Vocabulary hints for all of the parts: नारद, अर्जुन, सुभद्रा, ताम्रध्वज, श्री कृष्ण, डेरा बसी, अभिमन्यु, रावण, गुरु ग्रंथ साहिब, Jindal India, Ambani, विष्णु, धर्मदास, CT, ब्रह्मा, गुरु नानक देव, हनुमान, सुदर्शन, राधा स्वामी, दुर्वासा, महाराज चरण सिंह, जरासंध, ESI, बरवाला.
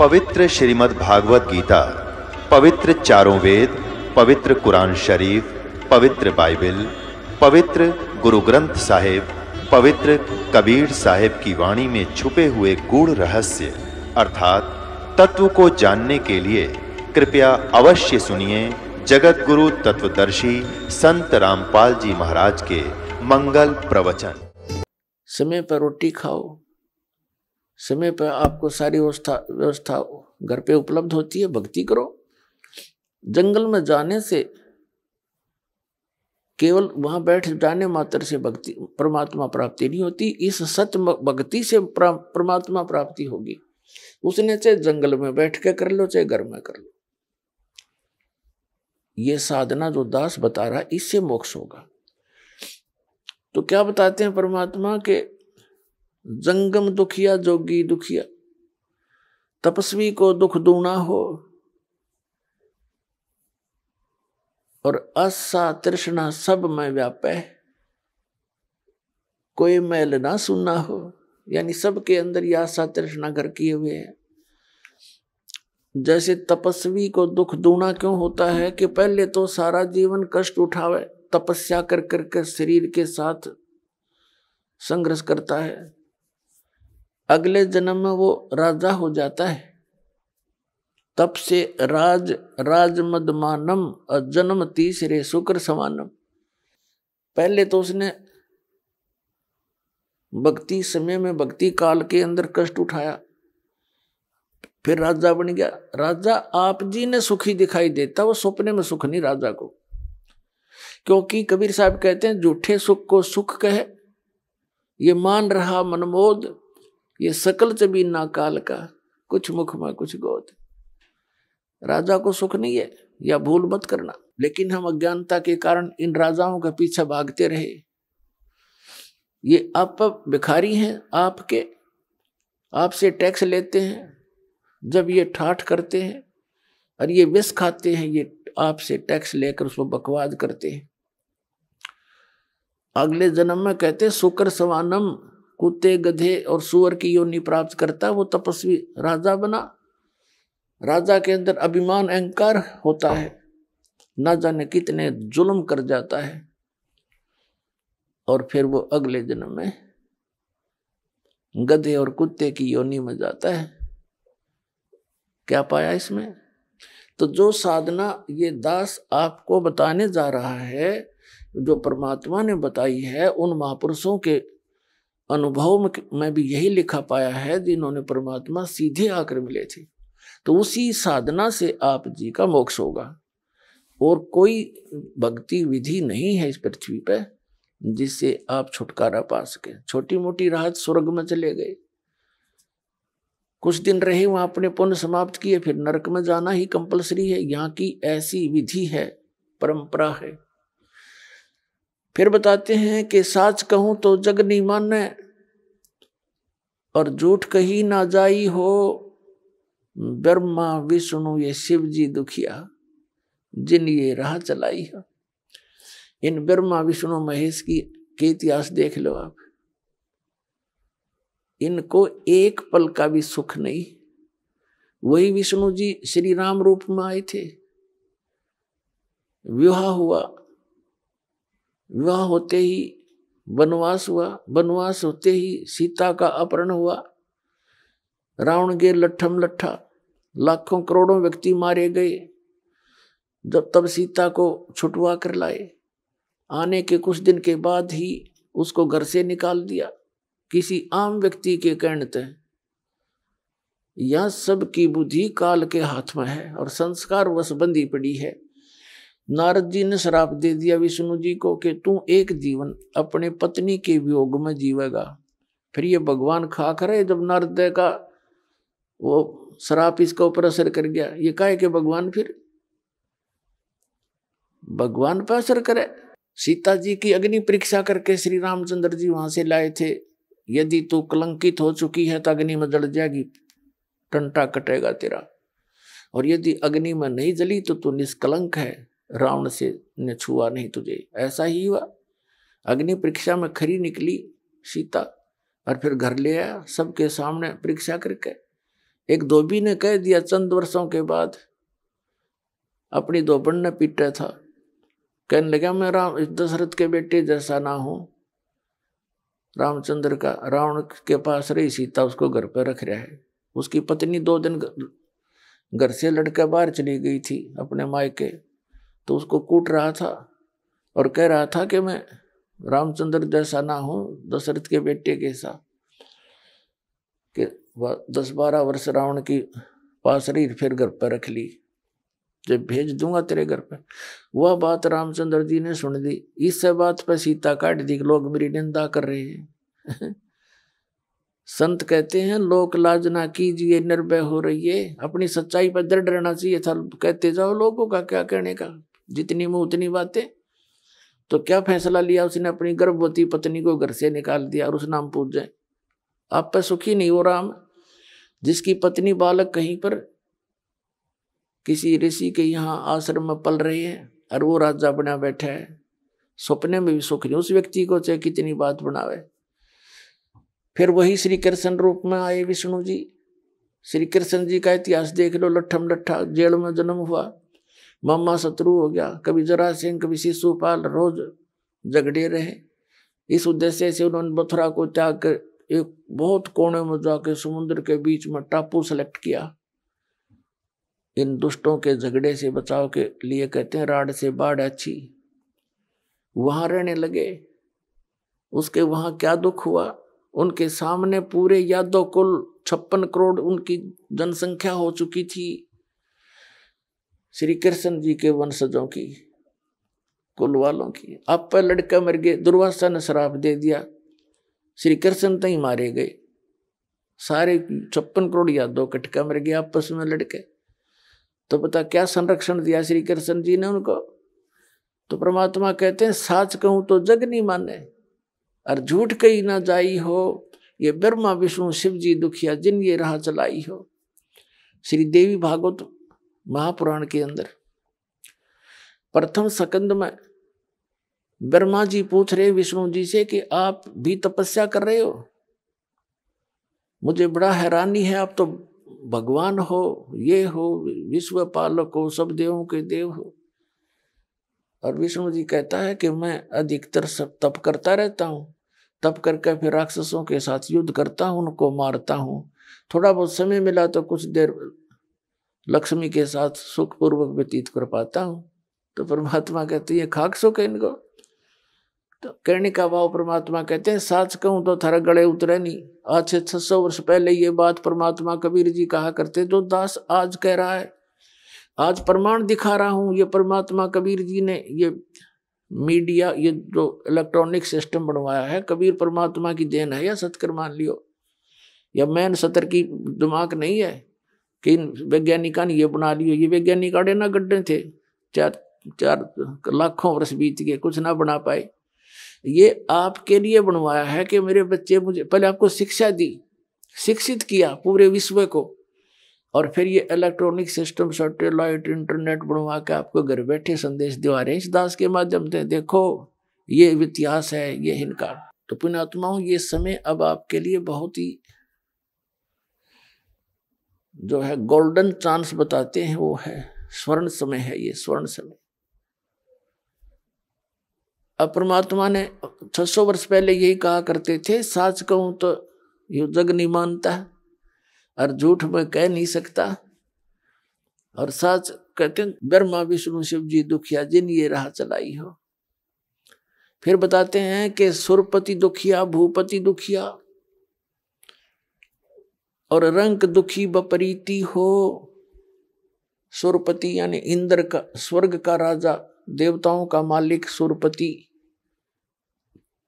पवित्र श्रीमद् भागवत गीता, पवित्र चारों वेद, पवित्र कुरान शरीफ, पवित्र बाइबल, पवित्र गुरु ग्रंथ साहिब, पवित्र कबीर साहिब की वाणी में छुपे हुए गूढ़ रहस्य अर्थात तत्व को जानने के लिए कृपया अवश्य सुनिए जगत गुरु तत्वदर्शी संत रामपाल जी महाराज के मंगल प्रवचन। समय पर रोटी खाओ, समय पर आपको सारी व्यवस्था घर पे उपलब्ध होती है, भक्ति करो। जंगल में जाने से केवल वहां बैठ जाने मात्र से भक्ति परमात्मा प्राप्ति नहीं होती, इस सत भक्ति से परमात्मा प्राप्ति होगी। उसने चाहे जंगल में बैठ के कर लो चाहे घर में कर लो। ये साधना जो दास बता रहा है इससे मोक्ष होगा। तो क्या बताते हैं परमात्मा के, जंगम दुखिया जोगी दुखिया, तपस्वी को दुख दूना हो और आशा तृष्णा सब में व्यापै, कोई मैल ना सुनना हो। यानी सबके अंदर यह आशा तृष्णा घर किए हुए है। जैसे तपस्वी को दुख दूना क्यों होता है कि पहले तो सारा जीवन कष्ट उठावे, तपस्या कर कर शरीर के साथ संघर्ष करता है, अगले जन्म में वो राजा हो जाता है। तप से राज राज मदमानम अजन्म तीसरे शुक्र समानम। पहले तो उसने भक्ति समय में भक्ति काल के अंदर कष्ट उठाया, फिर राजा बन गया। राजा आप जी ने सुखी दिखाई देता, वो सपने में सुख नहीं राजा को, क्योंकि कबीर साहब कहते हैं झूठे सुख को सुख कहे, ये मान रहा मनमोद, ये सकल चबी ना काल का, कुछ मुख में कुछ गोद। राजा को सुख नहीं है, या भूल मत करना। लेकिन हम अज्ञानता के कारण इन राजाओं के पीछे भागते रहे। ये आप भिखारी हैं, आपके आपसे टैक्स लेते हैं, जब ये ठाठ करते हैं और ये विष खाते हैं, ये आपसे टैक्स लेकर उसमें बकवाद करते हैं। अगले जन्म में कहते हैं सुकर समानम, कुत्ते गधे और सुअर की योनि प्राप्त करता वो तपस्वी राजा बना। राजा के अंदर अभिमान अहंकार होता है, ना जाने कितने जुल्म कर जाता है, और फिर वो अगले जन्म में गधे और कुत्ते की योनि में जाता है। क्या पाया इसमें? तो जो साधना ये दास आपको बताने जा रहा है, जो परमात्मा ने बताई है, उन महापुरुषों के अनुभव में भी यही लिखा पाया है जिन्होंने परमात्मा सीधे आकर मिले थे। तो उसी साधना से आप जी का मोक्ष होगा। और कोई भक्ति विधि नहीं है इस पृथ्वी पे जिससे आप छुटकारा पा सके। छोटी मोटी राहत, स्वर्ग में चले गए, कुछ दिन रहे वहां, अपने पुण्य समाप्त किए, फिर नरक में जाना ही कंपलसरी है। यहाँ की ऐसी विधि है, परंपरा है। फिर बताते हैं कि साच कहूं तो जग नहीं माने और झूठ कही ना जाई हो, ब्रह्मा विष्णु ये शिव जी दुखिया, जिन ये राह चलाई है। इन ब्रह्मा विष्णु महेश के इतिहास देख लो आप। इनको एक पल का भी सुख नहीं। वही विष्णु जी श्री राम रूप में आए थे, विवाह हुआ, विवाह होते ही वनवास हुआ, वनवास होते ही सीता का अपहरण हुआ, रावण के लट्ठम लट्ठा, लाखों करोड़ों व्यक्ति मारे गए, जब तब सीता को छुटवा कर लाए। आने के कुछ दिन के बाद ही उसको घर से निकाल दिया किसी आम व्यक्ति के कहने तय। यह सब की बुद्धि काल के हाथ में है और संस्कार वश बंधी पड़ी है। नारद जी ने श्राप दे दिया विष्णु जी को कि तू एक जीवन अपने पत्नी के वियोग में जीवेगा। फिर ये भगवान खा करे, जब नारद का वो श्राप इसके ऊपर असर कर गया, ये कहे कि भगवान फिर भगवान पर असर करे। सीता जी की अग्नि परीक्षा करके श्री रामचंद्र जी वहां से लाए थे, यदि तू कलंकित हो चुकी है तो अग्नि में जल जाएगी, टंटा कटेगा तेरा, और यदि अग्नि में नहीं जली तो तू निष्कलंक है, रावण से ने छुआ नहीं तुझे। ऐसा ही हुआ, अग्नि परीक्षा में खरी निकली सीता और फिर घर ले आया सबके सामने परीक्षा करके। एक धोबी ने कह दिया चंद वर्षों के बाद, अपनी धोबन ने पीटा था, कहने लगा मैं राम दशरथ के बेटे जैसा ना हूं, रामचंद्र का रावण के पास रही सीता, उसको घर पर रख रहा है। उसकी पत्नी 2 दिन घर से लड़का बाहर चली गई थी अपने मायके, तो उसको कूट रहा था और कह रहा था कि मैं रामचंद्र जैसा ना हूं, दशरथ के बेटे कैसा, कि 10-12 वर्ष रावण की पास रही, फिर घर पर रख ली, जब भेज दूंगा तेरे घर पर। वह बात रामचंद्र जी ने सुन दी, इस बात पर सीता काट दी, लोग मेरी निंदा कर रहे हैं। संत कहते हैं लोक लाज ना कीजिए, निर्भय हो रहिए, अपनी सच्चाई पर दृढ़ रहना चाहिए था। कहते जाओ लोगों का क्या कहने का, जितनी मुंह उतनी बातें। तो क्या फैसला लिया उसने, अपनी गर्भवती पत्नी को घर से निकाल दिया और उस नाम पूज जाए। आप पर सुखी नहीं हो राम, जिसकी पत्नी बालक कहीं पर किसी ऋषि के यहाँ आश्रम में पल रही है और वो राजा बना बैठा है, सपने में भी सुख नहीं उस व्यक्ति को, चाहे कितनी बात बनावे। फिर वही श्री कृष्ण रूप में आए विष्णु जी। श्री कृष्ण जी का इतिहास देख लो, लट्ठम लट्ठा जेल में जन्म हुआ, मामा शत्रु हो गया, कभी जरासिंह कभी शिशुपाल, रोज झगड़े रहे। इस उद्देश्य से उन्होंने मथुरा को त्याग कर एक बहुत कोने में जाके समुद्र के बीच में टापू सेलेक्ट किया। इन दुष्टों के झगड़े से बचाव के लिए कहते हैं राड से बाढ़ अच्छी, वहां रहने लगे। उसके वहां क्या दुख हुआ, उनके सामने पूरे यादव कुल 56 करोड़ उनकी जनसंख्या हो चुकी थी, श्री कृष्ण जी के वंशजों की, कुल वालों की। आप पर लड़का मर गए, दुर्वासा ने श्राप दे दिया, श्री कृष्ण तई मारे गए, सारे 56 करोड़ यादव कटका मर गए आपस में लड़के। तो पता क्या संरक्षण दिया श्री कृष्ण जी ने उनको। तो परमात्मा कहते हैं साच कहूं तो जग नहीं माने और झूठ कही ना जाई हो, ये ब्रह्मा विष्णु शिव जी दुखिया जिन ये राह चलाई हो। श्री देवी भागवत महापुराण के अंदर 1 स्कंद में ब्रह्मा जी पूछ रहे विष्णु जी से कि आप भी तपस्या कर रहे हो, मुझे बड़ा हैरानी है, आप तो भगवान हो, ये हो, विश्व पालक हो, सब देवों के देव हो। और विष्णु जी कहता है कि मैं अधिकतर सब तप करता रहता हूँ, तप करके फिर राक्षसों के साथ युद्ध करता हूँ, उनको मारता हूँ, थोड़ा बहुत समय मिला तो कुछ देर लक्ष्मी के साथ सुखपूर्वक व्यतीत कर पाता हूँ। तो परमात्मा कहते हैं ये खाक सुख है इनको। तो कहने का भाव परमात्मा कहते हैं साच कहूँ तो थारा गड़े उतरे नहीं। आज से 600 वर्ष पहले ये बात परमात्मा कबीर जी कहा करते, जो दास आज कह रहा है, आज प्रमाण दिखा रहा हूँ, ये परमात्मा कबीर जी ने ये मीडिया, ये जो इलेक्ट्रॉनिक सिस्टम बनवाया है, कबीर परमात्मा की देन है या सतकर मान लियो, या मैन सतर की दिमाग नहीं है कि इन वैज्ञानिका ने ये बना लियो। ये वैज्ञानिक आड़े ना गड्ढे थे, 4 लाखों वर्ष बीत गए, कुछ ना बना पाए। ये आपके लिए बनवाया है कि मेरे बच्चे मुझे पहले आपको शिक्षा दी, शिक्षित किया पूरे विश्व को, और फिर ये इलेक्ट्रॉनिक सिस्टम, सैटेलाइट, इंटरनेट बनवा के आपको घर बैठे संदेश दिवा रहे इस दास के माध्यम से। देखो ये इतिहास है, ये इनका। तो पुण्यात्माओं, ये समय अब आपके लिए बहुत ही जो है गोल्डन चांस बताते हैं, वो है स्वर्ण समय है, ये स्वर्ण समय। अब परमात्मा ने 600 वर्ष पहले यही कहा करते थे, साच कहूं तो ये जग नहीं मानता है और झूठ में कह नहीं सकता, और साच कहते हैं ब्रह्मा विष्णु शिव जी दुखिया जिन ये राह चलाई हो। फिर बताते हैं कि सुरपति दुखिया, भूपति दुखिया और रंक दुखी बपरीती हो। सुरपति यानी इंद्र का, स्वर्ग का राजा, देवताओं का मालिक सुरपति,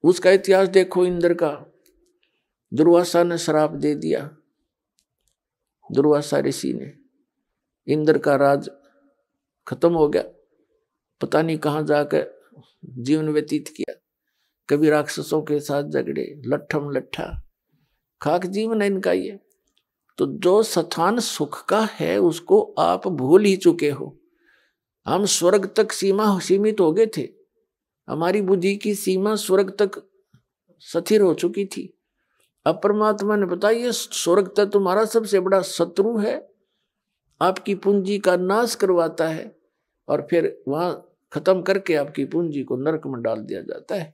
उसका इतिहास देखो। इंद्र का दुर्वासा ने श्राप दे दिया, दुर्वासा ऋषि ने, इंद्र का राज खत्म हो गया, पता नहीं कहाँ जाकर जीवन व्यतीत किया, कभी राक्षसों के साथ झगड़े, लट्ठम लट्ठा, खाक जीवन है इनका ये। तो जो स्थान सुख का है उसको आप भूल ही चुके हो। हम स्वर्ग तक सीमा सीमित हो गए थे, हमारी बुद्धि की सीमा स्वर्ग तक स्थिर हो चुकी थी, अब परमात्मा ने बताइए स्वर्ग तक तुम्हारा सबसे बड़ा शत्रु है, आपकी पूंजी का नाश करवाता है और फिर वहां खत्म करके आपकी पूंजी को नरक में डाल दिया जाता है।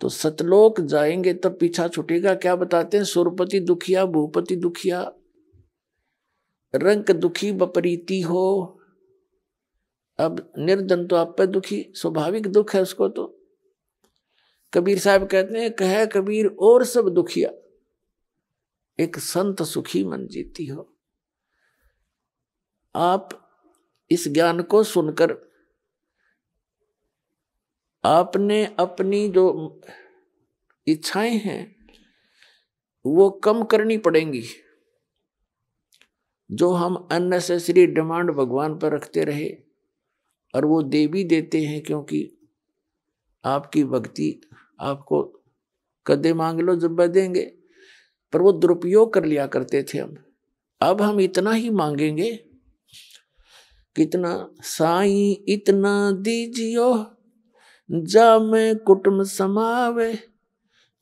तो सतलोक जाएंगे तब पीछा छूटेगा। क्या बताते हैं? सुरपति दुखिया भूपति दुखिया रंक दुखी बपरीती हो। अब निर्धन तो आप पे दुखी, स्वाभाविक दुख है उसको। तो कबीर साहब कहते हैं कहे कबीर और सब दुखिया एक संत सुखी मन जीती हो। आप इस ज्ञान को सुनकर आपने अपनी जो इच्छाएं हैं वो कम करनी पड़ेंगी। जो हम अननेसेसरी डिमांड भगवान पर रखते रहे और वो दे भी देते हैं, क्योंकि आपकी भक्ति आपको कदे मांग लो जब देंगे, पर वो दुरुपयोग कर लिया करते थे हम। अब हम इतना ही मांगेंगे, कितना साईं इतना दीजियो जा मैं कुटुंब समावे,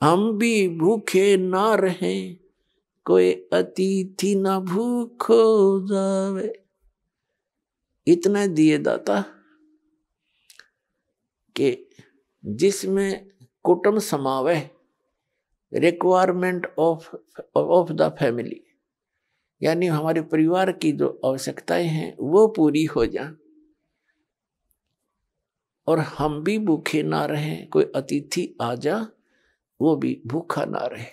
हम भी भूखे ना रहें कोई अतिथि ना भूखो जावे। इतना दिए दाता के जिसमें कुटुंब समावे, रिक्वायरमेंट ऑफ द फैमिली, यानी हमारे परिवार की जो आवश्यकताएं हैं वो पूरी हो जाए और हम भी भूखे ना रहें, कोई अतिथि आ जा वो भी भूखा ना रहे।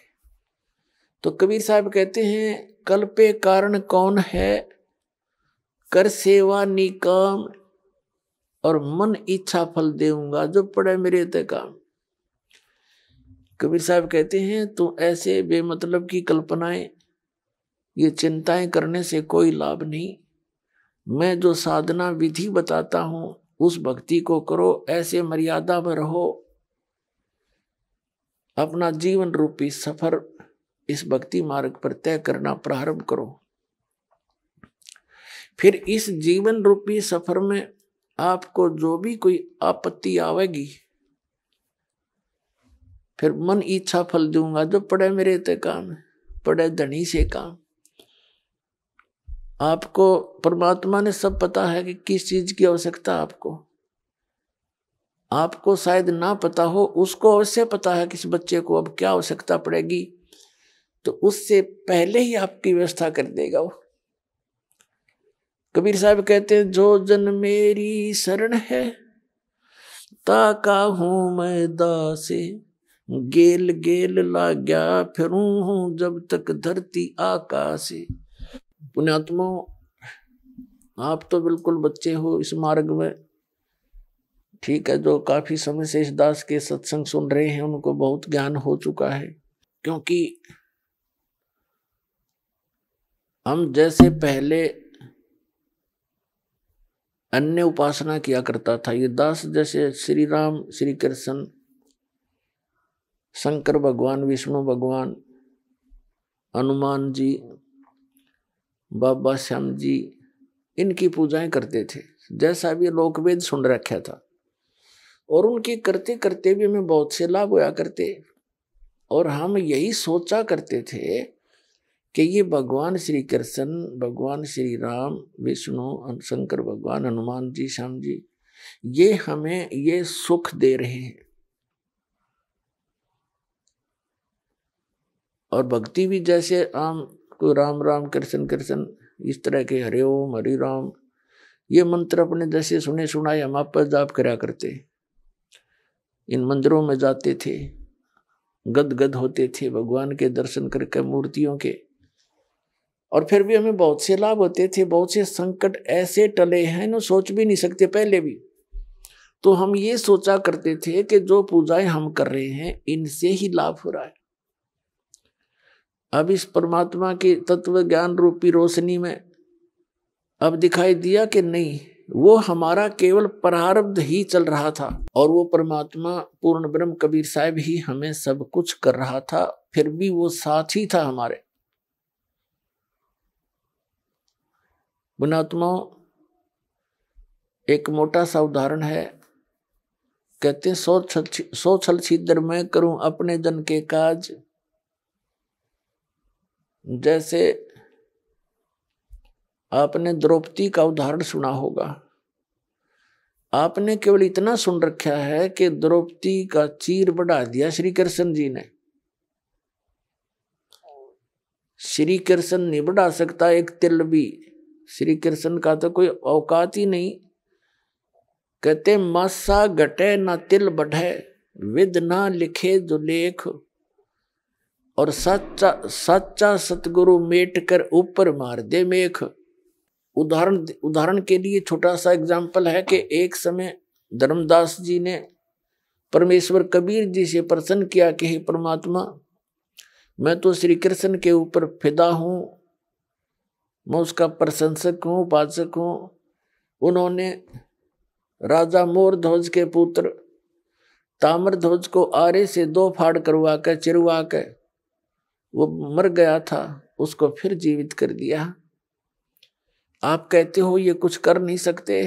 तो कबीर साहब कहते हैं कल्पे कारण कौन है, कर सेवा निकाम और मन इच्छा फल देऊंगा जो पड़े मेरे ते काम। कबीर साहब कहते हैं तो ऐसे बेमतलब की कल्पनाएं, ये चिंताएं करने से कोई लाभ नहीं। मैं जो साधना विधि बताता हूं उस भक्ति को करो, ऐसे मर्यादा में रहो, अपना जीवन रूपी सफर इस भक्ति मार्ग पर तय करना प्रारंभ करो। फिर इस जीवन रूपी सफर में आपको जो भी कोई आपत्ति आवेगी, फिर मन इच्छा फल दूंगा जो पड़े मेरे ते काम, पड़े धनी से काम। आपको परमात्मा ने सब पता है कि किस चीज की आवश्यकता आपको, आपको शायद ना पता हो, उसको अवश्य पता है किस बच्चे को अब क्या आवश्यकता पड़ेगी, तो उससे पहले ही आपकी व्यवस्था कर देगा वो। कबीर साहब कहते हैं जो जन मेरी शरण है ताका हूं मैं दासे, गेल गेल लाग्या फिरू हूं जब तक धरती आकाशे। पुण्यात्मा आप तो बिल्कुल बच्चे हो इस मार्ग में, ठीक है। जो काफी समय से इस दास के सत्संग सुन रहे हैं उनको बहुत ज्ञान हो चुका है, क्योंकि हम जैसे पहले अन्य उपासना किया करता था, ये दास जैसे श्री राम श्री कृष्ण शंकर भगवान विष्णु भगवान हनुमान जी बाबा श्याम जी इनकी पूजाएं करते थे, जैसा भी लोकवेद सुन रखा था, और उनकी करते करते भी हमें बहुत से लाभ होया करते। और हम यही सोचा करते थे कि ये भगवान श्री कृष्ण भगवान श्री राम विष्णु शंकर भगवान हनुमान जी श्याम जी ये हमें ये सुख दे रहे हैं। और भक्ति भी जैसे आम को राम राम कृष्ण कृष्ण इस तरह के हरे ओम हरि राम ये मंत्र अपने जैसे सुने सुनाए हम आप पर जाप करा करते, इन मंदिरों में जाते थे, गदगद होते थे भगवान के दर्शन करके मूर्तियों के, और फिर भी हमें बहुत से लाभ होते थे। बहुत से संकट ऐसे टले हैं ना सोच भी नहीं सकते पहले भी। तो हम ये सोचा करते थे कि जो पूजाएं हम कर रहे हैं इनसे ही लाभ हो रहा है। अब इस परमात्मा के तत्व ज्ञान रूपी रोशनी में अब दिखाई दिया कि नहीं, वो हमारा केवल प्रारब्ध ही चल रहा था और वो परमात्मा पूर्ण ब्रह्म कबीर साहिब ही हमें सब कुछ कर रहा था, फिर भी वो साथ ही था हमारे। गुणात्माओं एक मोटा सा उदाहरण है, कहते हैं सौ छल छिद्र मैं करूं अपने जन के काज, जैसे आपने द्रौपदी का उदाहरण सुना होगा, आपने केवल इतना सुन रखा है कि द्रौपदी का चीर बढ़ा दिया श्री कृष्ण जी ने। श्री कृष्ण नहीं बढ़ा सकता एक तिल भी, श्री कृष्ण का तो कोई औकात ही नहीं। कहते मासा घटे ना तिल बढ़े, विद ना लिखे दुलेख, और सच्चा सच्चा सतगुरु मेट कर ऊपर मार दे मेख। उदाहरण के लिए छोटा सा एग्जाम्पल है कि एक समय धर्मदास जी ने परमेश्वर कबीर जी से प्रसन्न किया कि हे परमात्मा, मैं तो श्री कृष्ण के ऊपर फिदा हूँ, मैं उसका प्रशंसक हूँ, उपासक हूँ। उन्होंने राजा मोरध्वज के पुत्र ताम्रध्वज को आरे से 2 फाड़ करवाकर चिरवाकर वो मर गया था, उसको फिर जीवित कर दिया। आप कहते हो ये कुछ कर नहीं सकते।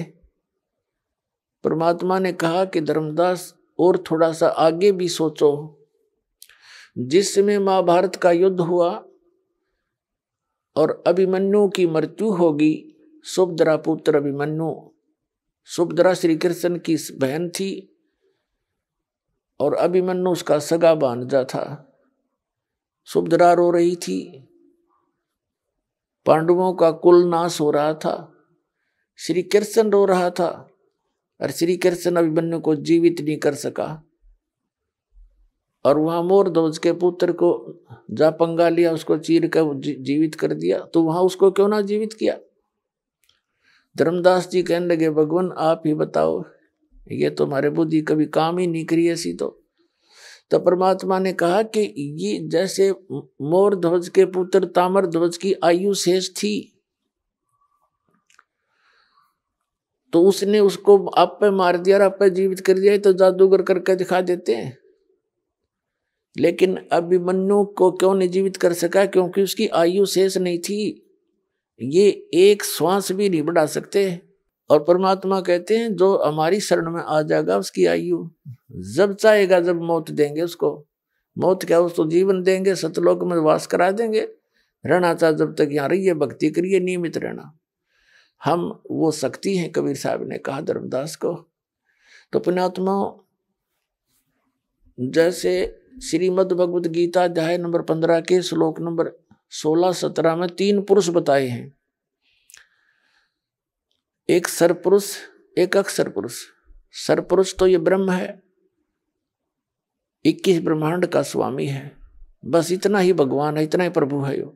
परमात्मा ने कहा कि धर्मदास और थोड़ा सा आगे भी सोचो। जिस समय महाभारत का युद्ध हुआ और अभिमन्यु की मृत्यु होगी, सुभद्रा पुत्र अभिमन्यु, सुभद्रा श्री कृष्ण की बहन थी और अभिमन्यु उसका सगा भांजा था। सुभद्रा रो रही थी, पांडवों का कुल नाश हो रहा था, श्री कृष्ण रो रहा था और श्री कृष्ण अभिमन्यु को जीवित नहीं कर सका। और वहाँ मोरध्वज के पुत्र को जा पंगा लिया, उसको चीर कर जीवित कर दिया, तो वहाँ उसको क्यों ना जीवित किया। धर्मदास जी कहने लगे भगवान आप ही बताओ, ये तो हमारे बुद्धि कभी काम ही नहीं करी ऐसी। तो परमात्मा ने कहा कि ये जैसे मोरध्वज के पुत्र ताम्रध्वज की आयु शेष थी तो उसने उसको आप पे मार दिया और आप पे जीवित कर दिया, तो जादूगर करके दिखा देते हैं। लेकिन अभिमन्यु को क्यों नहीं जीवित कर सका, क्योंकि उसकी आयु शेष नहीं थी, ये एक श्वास भी नहीं बढ़ा सकते। और परमात्मा कहते हैं जो हमारी शरण में आ जाएगा उसकी आयु जब चाहेगा जब मौत देंगे उसको, मौत क्या उसको जीवन देंगे, सतलोक में वास करा देंगे। रहना चाहे जब तक यहाँ रहिए, भक्ति करिए, नियमित रहना। हम वो शक्ति हैं, कबीर साहब ने कहा धर्मदास को। तो पुण्यात्मा जैसे श्रीमद् भगवद गीता अध्याय नंबर 15 के श्लोक नंबर 16-17 में 3 पुरुष बताए हैं, एक सरपुरुष एक अक्षर पुरुष। सरपुरुष तो ये ब्रह्म है, 21 ब्रह्मांड का स्वामी है, बस इतना ही भगवान है, इतना ही प्रभु है यो।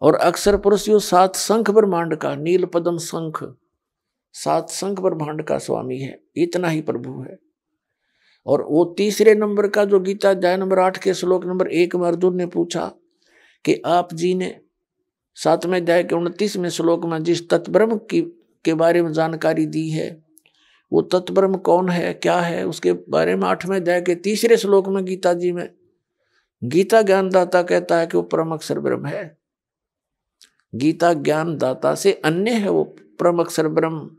और अक्षर पुरुष यो 7 शंख ब्रह्मांड का, नील पद्म शंख, 7 शंख ब्रह्मांड का स्वामी है, इतना ही प्रभु है। और वो तीसरे नंबर का जो गीता अध्याय नंबर 8 के श्लोक नंबर 1 में अर्जुन ने पूछा कि आप जी ने 7वें अध्याय के 29वें श्लोक में जिस तत्ब्रह्म की के बारे में जानकारी दी है, वो तत्ब्रह्म कौन है क्या है, उसके बारे में 8वें अध्याय के 3रे श्लोक में गीता जी में गीता ज्ञानदाता कहता है कि वो परम अक्षर ब्रह्म है। गीता ज्ञानदाता से अन्य है वो परम अक्षर ब्रह्म,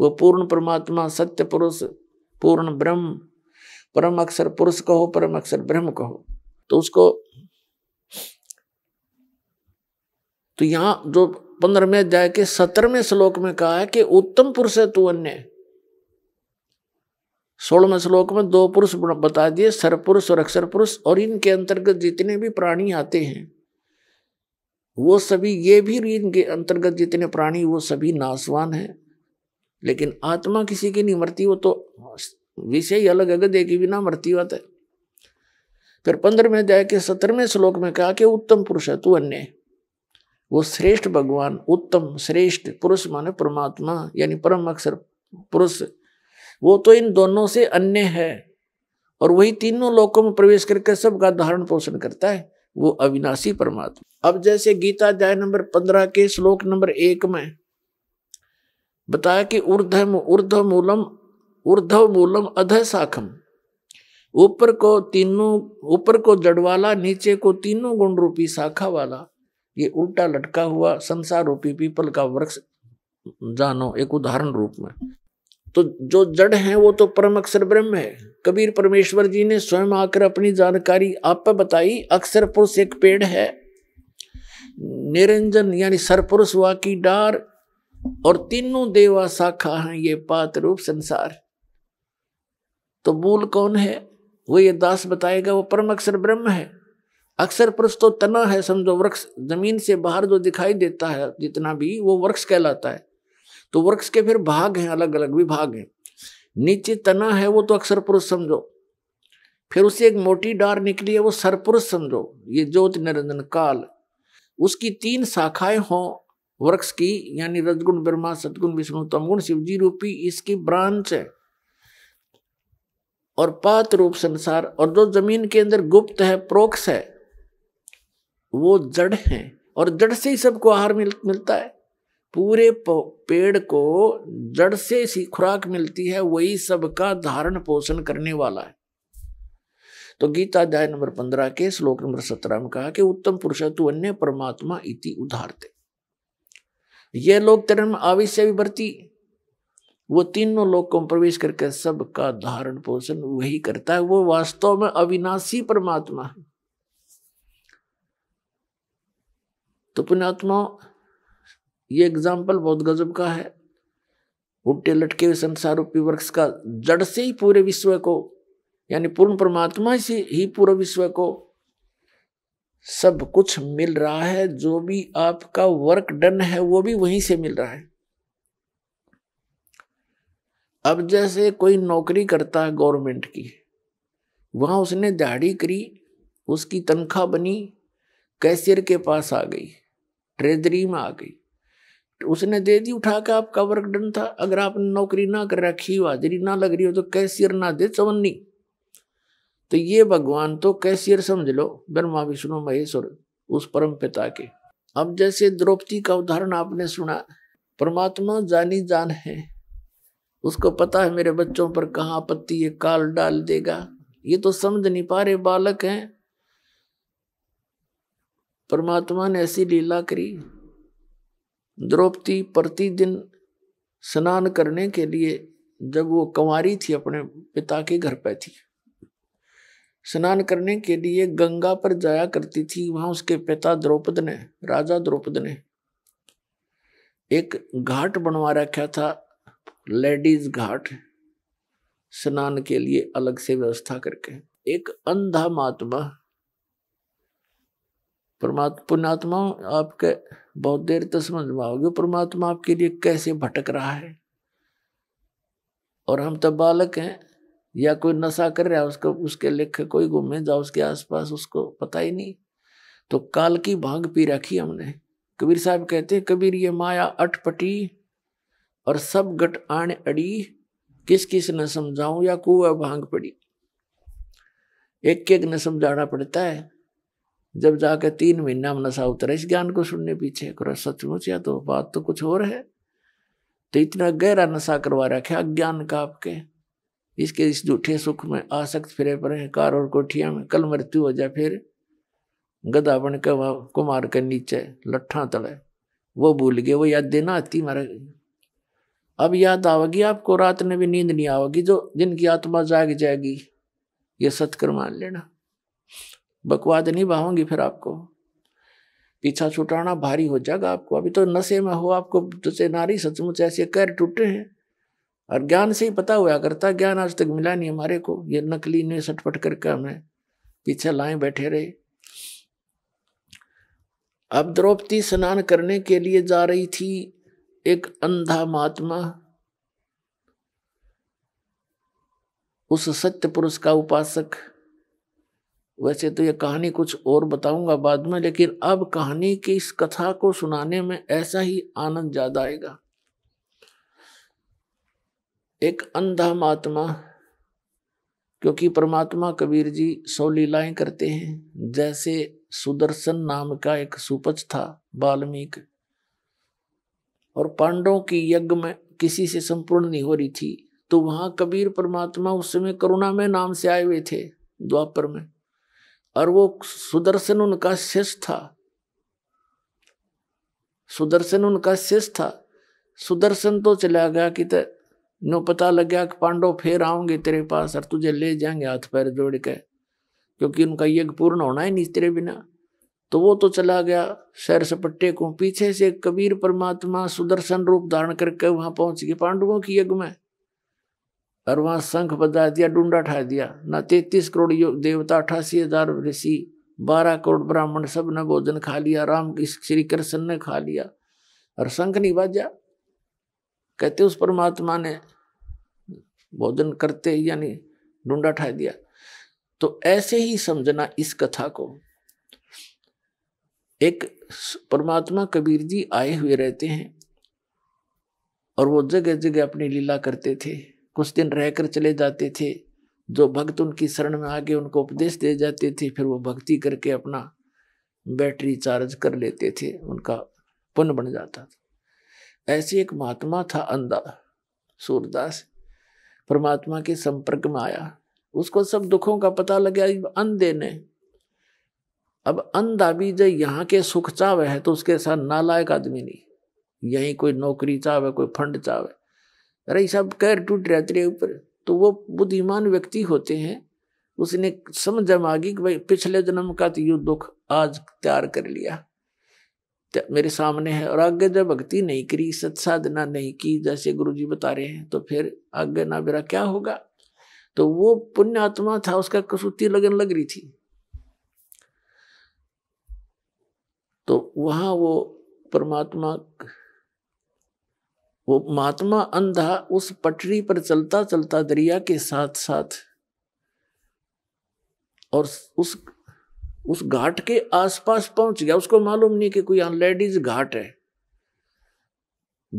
वो पूर्ण परमात्मा, सत्य पुरुष, पूर्ण ब्रह्म। परम अक्षर पुरुष कहो, परम अक्षर ब्रह्म कहो, तो उसको तो यहाँ जो 15वें अध्याय के 17वें श्लोक में कहा है कि उत्तम पुरुष है तू अन्य। 16वें श्लोक में 2 पुरुष बता दिए, सरपुरुष और अक्षर पुरुष, और इनके अंतर्गत जितने भी प्राणी आते हैं वो सभी, ये भी इनके अंतर्गत जितने प्राणी वो सभी नाशवान हैं। लेकिन आत्मा किसी की नहीं मरती, वो तो विषय अलग अलग देखी बिना मरती बात है। फिर 15वें अध्याय के 17वें श्लोक में कहा कि उत्तम पुरुष है तू अन्य, वो श्रेष्ठ भगवान, उत्तम श्रेष्ठ पुरुष माने परमात्मा यानी परम अक्षर पुरुष, वो तो इन दोनों से अन्य है और वही तीनों लोकों में प्रवेश करके सबका धारण पोषण करता है, वो अविनाशी परमात्मा। अब जैसे गीता अध्याय नंबर 15 के श्लोक नंबर 1 में बताया कि ऊर्ध्व मूलम अधः शाखम, ऊपर को जड़ वाला, नीचे को तीनों गुण रूपी शाखा वाला, ये उल्टा लटका हुआ संसार रूपी पीपल का वृक्ष जानो एक उदाहरण रूप में। तो जो जड़ है वो तो परम अक्षर ब्रह्म है। कबीर परमेश्वर जी ने स्वयं आकर अपनी जानकारी आप पे बताई, अक्षर पुरुष एक पेड़ है निरंजन यानी सरपुरुष वा की डार और तीनों देवा शाखा हैं ये पात रूप संसार। तो मूल कौन है वो ये दास बताएगा, वो परम अक्षर ब्रह्म है। अक्षर पुरुष तो तना है, समझो वृक्ष। जमीन से बाहर जो दिखाई देता है जितना भी वो वृक्ष कहलाता है। तो वृक्ष के फिर भाग हैं, अलग अलग भी भाग हैं। नीचे तना है वो तो अक्षर पुरुष समझो, फिर उसे एक मोटी डार निकली है वो सरपुरुष समझो, ये ज्योति निरंजन काल। उसकी तीन शाखाएं हों वृक्ष की, यानी रजगुण ब्रह्मा, सदगुण विष्णु, तमगुण शिवजी रूपी इसकी ब्रांच है। और पात रूप संसार और जो जमीन के अंदर गुप्त है, प्रोक्ष है, वो जड़ है। और जड़ से ही सबको आहार मिलता है। पूरे पेड़ को जड़ से ही खुराक मिलती है, वही सबका धारण पोषण करने वाला है। तो गीता अध्याय नंबर 15 के श्लोक नंबर 17 में कहा कि उत्तम पुरुष तु अन्य परमात्मा इति उदाहरते। ये लोग तेरे में आविष्य विवर्ती, वो तीनों लोकों में प्रवेश करके सबका धारण पोषण वही करता है। वो वास्तव में अविनाशी परमात्मा है। तो पुण्यात्मा, ये एग्जाम्पल बहुत गजब का है। उल्टे लटके हुए संसार रूपी वृक्ष का जड़ से ही पूरे विश्व को, यानी पूर्ण परमात्मा से ही पूरे विश्व को सब कुछ मिल रहा है। जो भी आपका वर्क डन है वो भी वहीं से मिल रहा है। अब जैसे कोई नौकरी करता है गवर्नमेंट की, वहां उसने दिहाड़ी करी, उसकी तनख्वाह बनी, कैशियर के पास आ गई, ट्रेजरी में आ गई, उसने दे दी उठा के, आपका वर्क डन था। अगर आपने नौकरी ना कर रखी हो, हाजिरी ना लग रही हो, तो कैशियर ना दे चवन्नी। तो ये भगवान तो कैशियर समझ लो, ब्रह्मा विष्णु महेश और उस परम पिता के। अब जैसे द्रौपदी का उदाहरण आपने सुना, परमात्मा जानी जान है, उसको पता है मेरे बच्चों पर कहाँ आपत्ति ये काल डाल देगा। ये तो समझ नहीं पा रहे बालक हैं। परमात्मा ने ऐसी लीला करी, द्रौपदी प्रतिदिन स्नान करने के लिए, जब वो कंवारी थी अपने पिता के घर पे थी, स्नान करने के लिए गंगा पर जाया करती थी। वहां उसके पिता द्रौपदी ने, राजा द्रौपदी ने एक घाट बनवा रखा था, लेडीज घाट, स्नान के लिए अलग से व्यवस्था करके। एक अंधा महात्मा, परमात्मा पुण्यात्मा आपके बहुत देर तक समझ में आओगे परमात्मा आपके लिए कैसे भटक रहा है। और हम तब बालक हैं, या कोई नशा कर रहा है उसको, उसके लेखे कोई घूमे जाओ उसके आसपास, उसको पता ही नहीं। तो काल की भांग पी रखी हमने। कबीर साहिब कहते हैं, कबीर ये माया अटपटी और सब गट आण अड़ी, किस किस न समझाऊं या कुआ भांग पड़ी। एक एक न समझाना पड़ता है, जब जाकर 3 महीना में नशा उतरा इस ज्ञान को सुनने पीछे। सचमुच या तो बात तो कुछ और है। तो इतना गहरा नशा करवा रखे अज्ञान का आपके, इसके इस झूठे सुख में आसक्त फिरे पड़े हैं, कार और कोठिया में। कल मृत्यु हो जाए फिर गधा बन के वहां कुमार के नीचे लट्ठा तले, वो भूल गए, वो याद देना आती मारा। अब याद आवेगी आपको, रात में भी नींद नहीं आवेगी। जो जिनकी आत्मा जाग जाएगी, ये सत्कर्म मान लेना, बकवाद नहीं भावोगी। फिर आपको पीछा छुटाना भारी हो जाएगा आपको। अभी तो नशे में हो, आपको जैसे नारी सचमुच ऐसे कैर टूटे हैं और ज्ञान से ही पता हुआ करता। ज्ञान आज तक मिला नहीं हमारे को, ये नकली ने सटपट करके हमें पीछे लाए बैठे रहे। अब द्रौपदी स्नान करने के लिए जा रही थी, एक अंधा महात्मा उस सत्य पुरुष का उपासक। वैसे तो ये कहानी कुछ और बताऊंगा बाद में, लेकिन अब कहानी की इस कथा को सुनाने में ऐसा ही आनंद ज्यादा आएगा। एक अंधा महात्मा, क्योंकि परमात्मा कबीर जी 100 लीलाएं करते हैं। जैसे सुदर्शन नाम का एक सुपच था वाल्मीकि, और पांडवों की यज्ञ में किसी से संपूर्ण नहीं हो रही थी, तो वहां कबीर परमात्मा उस समय करुणा में नाम से आए हुए थे द्वापर में, और वो सुदर्शन उनका शिष्य था। सुदर्शन उनका शिष्य था। सुदर्शन तो चला गया कि नो पता लग गया कि पांडव फिर आओगे तेरे पास और तुझे ले जाएंगे हाथ पैर जोड़ के, क्योंकि उनका यज्ञ पूर्ण होना ही नहीं तेरे बिना। तो वो तो चला गया सैर सपट्टे को, पीछे से कबीर परमात्मा सुदर्शन रूप धारण करके वहां पहुंच गए पांडवों की यज्ञ में, और वहां शंख बजा दिया, डूंडा ठा दिया ना। 33 करोड़ देवता, 88,000 ऋषि, 12 करोड़ ब्राह्मण, सब ने भोजन खा लिया, राम श्री कृष्ण ने खा लिया और शंख नहीं बाजा। कहते उस परमात्मा ने भोजन करते यानी डूंडा ठा दिया। तो ऐसे ही समझना इस कथा को। एक परमात्मा कबीर जी आए हुए रहते हैं और वो जगह जगह अपनी लीला करते थे, कुछ दिन रहकर चले जाते थे। जो भक्त उनकी शरण में आगे उनको उपदेश दे जाते थे, फिर वो भक्ति करके अपना बैटरी चार्ज कर लेते थे, उनका पुण्य बन जाता था। ऐसे एक महात्मा था अंधा, सूरदास, परमात्मा के संपर्क में आया, उसको सब दुखों का पता लगा अंधे ने। अब अंधा भी जो यहाँ के सुख चावे है तो उसके साथ नालायक आदमी नहीं, यहीं कोई नौकरी चावे, कोई फंड चावे, अरे सब कैर टूट रहा तेरे ऊपर। तो वो बुद्धिमान व्यक्ति होते हैं, उसने समझ मांगी कि भाई पिछले जन्म का तो यू दुख आज तैयार कर लिया मेरे सामने है, और आगे जब भक्ति नहीं करी, सत्साधना नहीं की जैसे गुरुजी बता रहे हैं, तो फिर आगे ना मेरा क्या होगा। तो वो पुण्य आत्मा था, उसका कसौटी लगन लग रही थी। तो वहां वो परमात्मा, वो महात्मा अंधा उस पटरी पर चलता चलता दरिया के साथ साथ और उस घाट के आसपास पहुंच गया। उसको मालूम नहीं कि कोई लेडीज घाट है।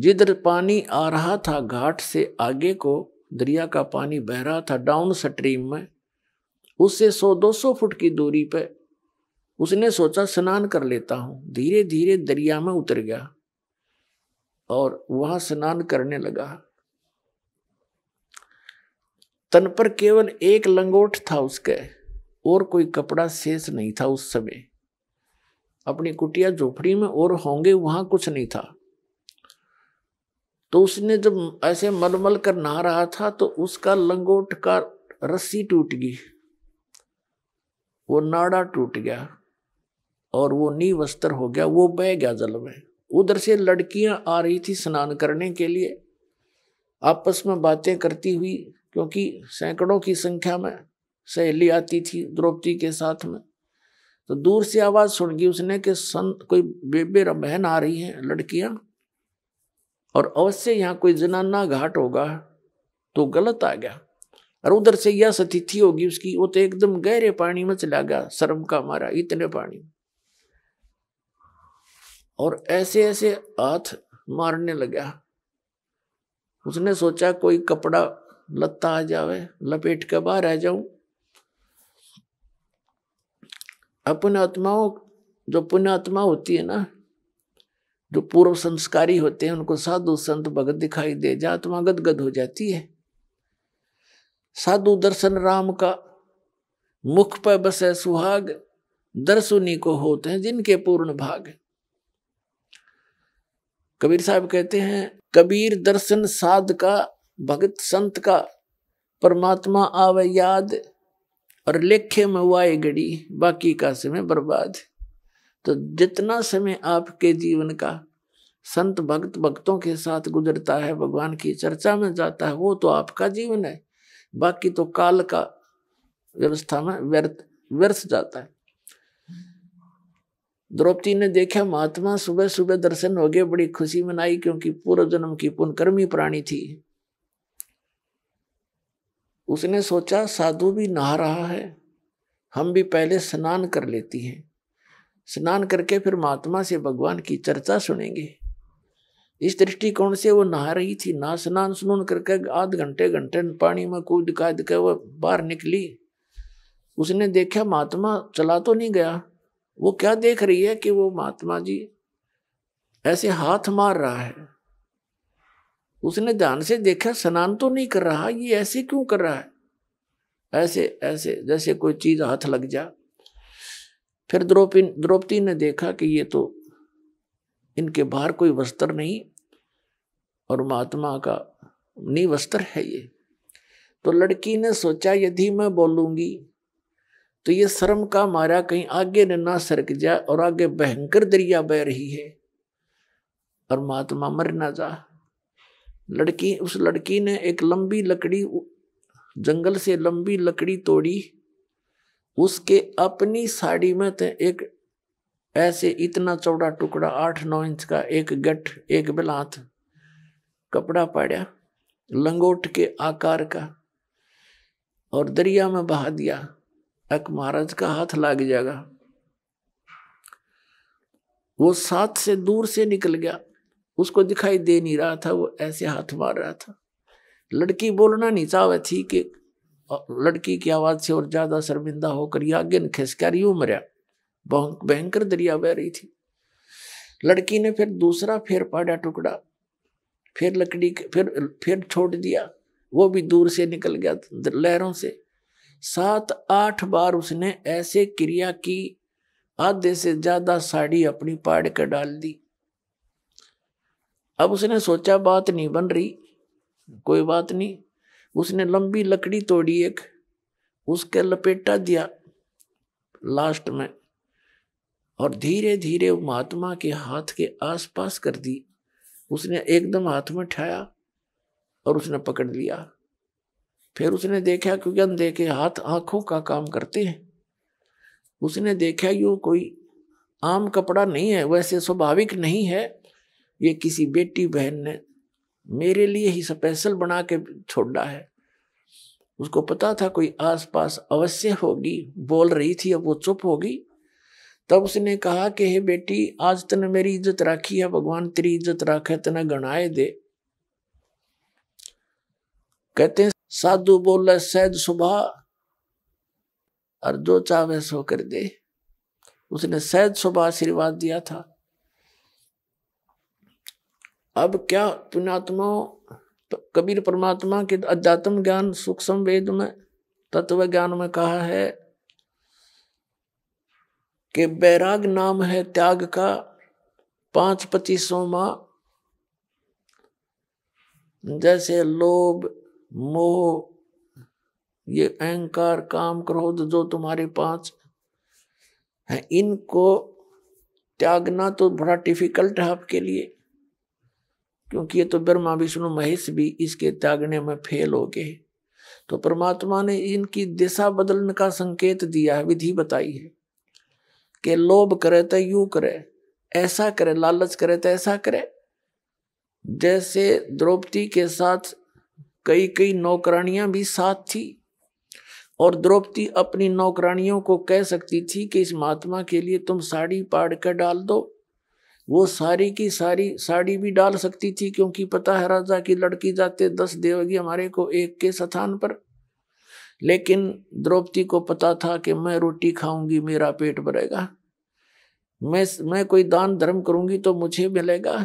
जिधर पानी आ रहा था घाट से आगे को, दरिया का पानी बह रहा था डाउन स्ट्रीम में, उससे 100-200 फुट की दूरी पे उसने सोचा स्नान कर लेता हूं। धीरे धीरे दरिया में उतर गया और वहां स्नान करने लगा। तन पर केवल एक लंगोट था उसके, और कोई कपड़ा शेष नहीं था उस समय। अपनी कुटिया झोपड़ी में और होंगे, वहां कुछ नहीं था। तो उसने जब ऐसे मलमल कर नहा रहा था तो उसका लंगोट का रस्सी टूट गई, वो नाड़ा टूट गया और वो नी वस्त्र हो गया, वो बह गया जल में। उधर से लड़कियां आ रही थी स्नान करने के लिए, आपस में बातें करती हुई, क्योंकि सैकड़ों की संख्या में सहेली आती थी द्रौपदी के साथ में। तो दूर से आवाज सुन गई उसने कि संत कोई बेबे बहन आ रही हैं लड़कियां, और अवश्य यहाँ कोई जनाना घाट होगा, तो गलत आ गया। और उधर से यह स्थिति होगी उसकी, वो तो एकदम गहरे पानी में चला गया, शर्म का मारा इतने पानी, और ऐसे ऐसे हाथ मारने लगा। उसने सोचा कोई कपड़ा लत्ता आ जावे, लपेट के बाहर आ जाऊं। अपने आत्माओं, जो पुण्य आत्मा होती है ना, जो पूर्व संस्कारी होते हैं, उनको साधु संत भगत दिखाई दे जा, आत्मा गदगद हो जाती है। साधु दर्शन राम का, मुख पर बसे सुहाग, दर्शनी को होते हैं जिनके पूर्ण भाग। कबीर साहब कहते हैं, कबीर दर्शन साध का, भगत संत का, परमात्मा आवे याद, और लेखे में वाए घड़ी, बाकी का समय बर्बाद। तो जितना समय आपके जीवन का संत भक्त भक्तों के साथ गुजरता है, भगवान की चर्चा में जाता है, वो तो आपका जीवन है, बाकी तो काल का व्यवस्था में व्यर्थ जाता है। द्रौपदी ने देखा महात्मा सुबह सुबह दर्शन हो गए, बड़ी खुशी मनाई, क्योंकि पूर्व जन्म की पुण्यकर्मी प्राणी थी। उसने सोचा साधु भी नहा रहा है, हम भी पहले स्नान कर लेती हैं, स्नान करके फिर महात्मा से भगवान की चर्चा सुनेंगे। इस दृष्टिकोण से वो नहा रही थी, ना स्नान स्नान करके आध घंटे घंटे पानी में कूद काद के वह बाहर निकली। उसने देखा महात्मा चला तो नहीं गया, वो क्या देख रही है कि वो महात्मा जी ऐसे हाथ मार रहा है। उसने ध्यान से देखा, स्नान तो नहीं कर रहा, ये ऐसे क्यों कर रहा है, ऐसे ऐसे जैसे कोई चीज हाथ लग जा। फिर द्रौपदी ने देखा कि ये तो इनके बाहर कोई वस्त्र नहीं और महात्मा का नी वस्त्र है ये। तो लड़की ने सोचा यदि मैं बोलूंगी तो ये शर्म का मारा कहीं आगे न सरक जाए, और आगे भयंकर दरिया बह रही है और महात्मा मर ना जा। लड़की, उस लड़की ने एक लंबी लकड़ी, जंगल से लंबी लकड़ी तोड़ी, उसके अपनी साड़ी में थे एक ऐसे इतना चौड़ा टुकड़ा 8-9 इंच का, एक गठ एक बलाथ कपड़ा पाड़ा लंगोट के आकार का, और दरिया में बहा दिया। एक महाराज का हाथ लग जाएगा। वो साथ से दूर से निकल गया, उसको दिखाई दे नहीं रहा था, वो ऐसे हाथ मार रहा था। लड़की बोलना नहीं चाहती थी कि लड़की की आवाज से और ज्यादा शर्मिंदा होकर आगे न खिसका रही मरिया, बहुत भयंकर दरिया बह रही थी। लड़की ने फिर दूसरा फेर पाड़ा टुकड़ा, फिर लकड़ी फिर छोड़ दिया, वो भी दूर से निकल गया लहरों से। 7-8 बार उसने ऐसे क्रिया की, आधे से ज्यादा साड़ी अपनी पाड़ कर डाल दी। अब उसने सोचा बात नहीं बन रही, कोई बात नहीं, उसने लंबी लकड़ी तोड़ी एक, उसके लपेटा दिया लास्ट में, और धीरे धीरे महात्मा के हाथ के आसपास कर दी। उसने एकदम हाथ में उठाया और उसने पकड़ लिया। फिर उसने देखा, क्योंकि अनदेखे हाथ आंखों का काम करते हैं, उसने देखा यूँ कोई आम कपड़ा नहीं है, वैसे स्वाभाविक नहीं है, ये किसी बेटी बहन ने मेरे लिए ही स्पेशल बना के छोड़ा है। उसको पता था कोई आसपास अवश्य होगी, बोल रही थी, अब वो चुप होगी। तब उसने कहा कि हे बेटी, आज तने मेरी इज्जत राखी है, भगवान तेरी इज्जत राखे, तने गणाए दे। कहते हैं साधु बोले सहज सुभा और जो चाहे सो कर दे। उसने सहज सुभा आशीर्वाद दिया था। अब क्या पुण्यात्मा कबीर परमात्मा के अध्यात्म ज्ञान सूक्ष्म वेद में तत्व ज्ञान में कहा है कि बैराग नाम है त्याग का, 5/25वां। जैसे लोभ मोह ये अहंकार काम क्रोध जो तुम्हारे 5 हैं, इनको त्यागना तो बड़ा डिफिकल्ट है आपके लिए, क्योंकि ये तो ब्रह्मा विष्णु महेश भी इसके त्यागने में फेल हो गए। तो परमात्मा ने इनकी दिशा बदलने का संकेत दिया है, विधि बताई है कि लोभ करे तो यूं करे, ऐसा करे, लालच करे तो ऐसा करे। जैसे द्रौपदी के साथ कई नौकरानियां भी साथ थी, और द्रौपदी अपनी नौकरानियों को कह सकती थी कि इस महात्मा के लिए तुम साड़ी पाड़ कर डाल दो, वो सारी की सारी साड़ी भी डाल सकती थी, क्योंकि पता है राजा की लड़की जाते 10 देगी हमारे को एक के स्थान पर। लेकिन द्रौपदी को पता था कि मैं रोटी खाऊंगी मेरा पेट भरेगा, मैं कोई दान धर्म करूंगी तो मुझे मिलेगा।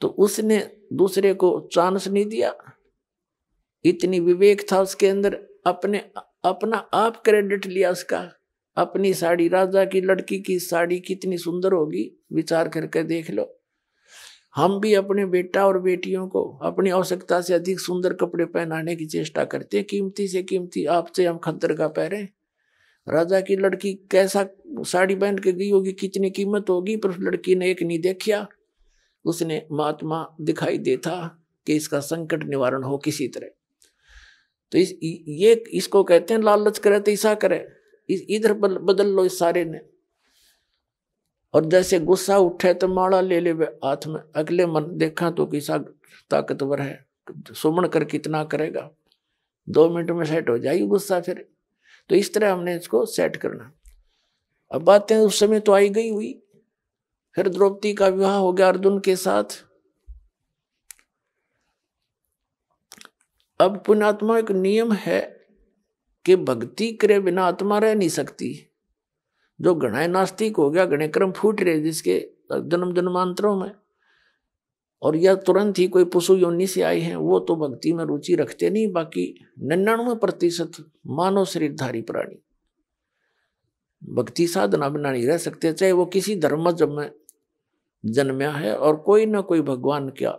तो उसने दूसरे को चांस नहीं दिया, इतनी विवेक था उसके अंदर, अपना आप क्रेडिट लिया उसका। अपनी साड़ी, राजा की लड़की की साड़ी कितनी सुंदर होगी, विचार करके देख लो। हम भी अपने बेटा और बेटियों को अपनी आवश्यकता से अधिक सुंदर कपड़े पहनाने की चेष्टा करते हैं, कीमती से कीमती, आपसे हम खद्दर का पहने। राजा की लड़की कैसा साड़ी पहन के गई होगी, कितनी कीमत होगी, पर उस लड़की ने एक नहीं देखा। उसने महात्मा दिखाई देता कि इसका संकट निवारण हो किसी तरह। तो इसको कहते हैं लालच करे तो ऐसा करे, इधर बदल लो इस सारे ने। और जैसे गुस्सा उठे तो माड़ा ले ले हाथ में, अगले मन देखा तो किसा ताकतवर है, सुमण कर कितना करेगा, 2 मिनट में सेट हो जाएगी गुस्सा। फिर तो इस तरह हमने इसको सेट करना। अब बातें उस समय तो आई गई हुई। फिर द्रौपदी का विवाह हो गया अर्जुन के साथ। अब पुण्यात्मा एक नियम है कि भक्ति करे बिना आत्मा रह नहीं सकती। जो गणाय नास्तिक हो गया, गणे कर्म फूट रहे जिसके जन्म जन्मांतरों में, और यह तुरंत ही कोई पशु योनि से आए हैं, वो तो भक्ति में रुचि रखते नहीं। बाकी 99% मानव शरीरधारी प्राणी भक्ति साधना बिना नहीं रह सकते, चाहे वो किसी धर्म मजहब में जन्मया है, और कोई ना कोई भगवान क्या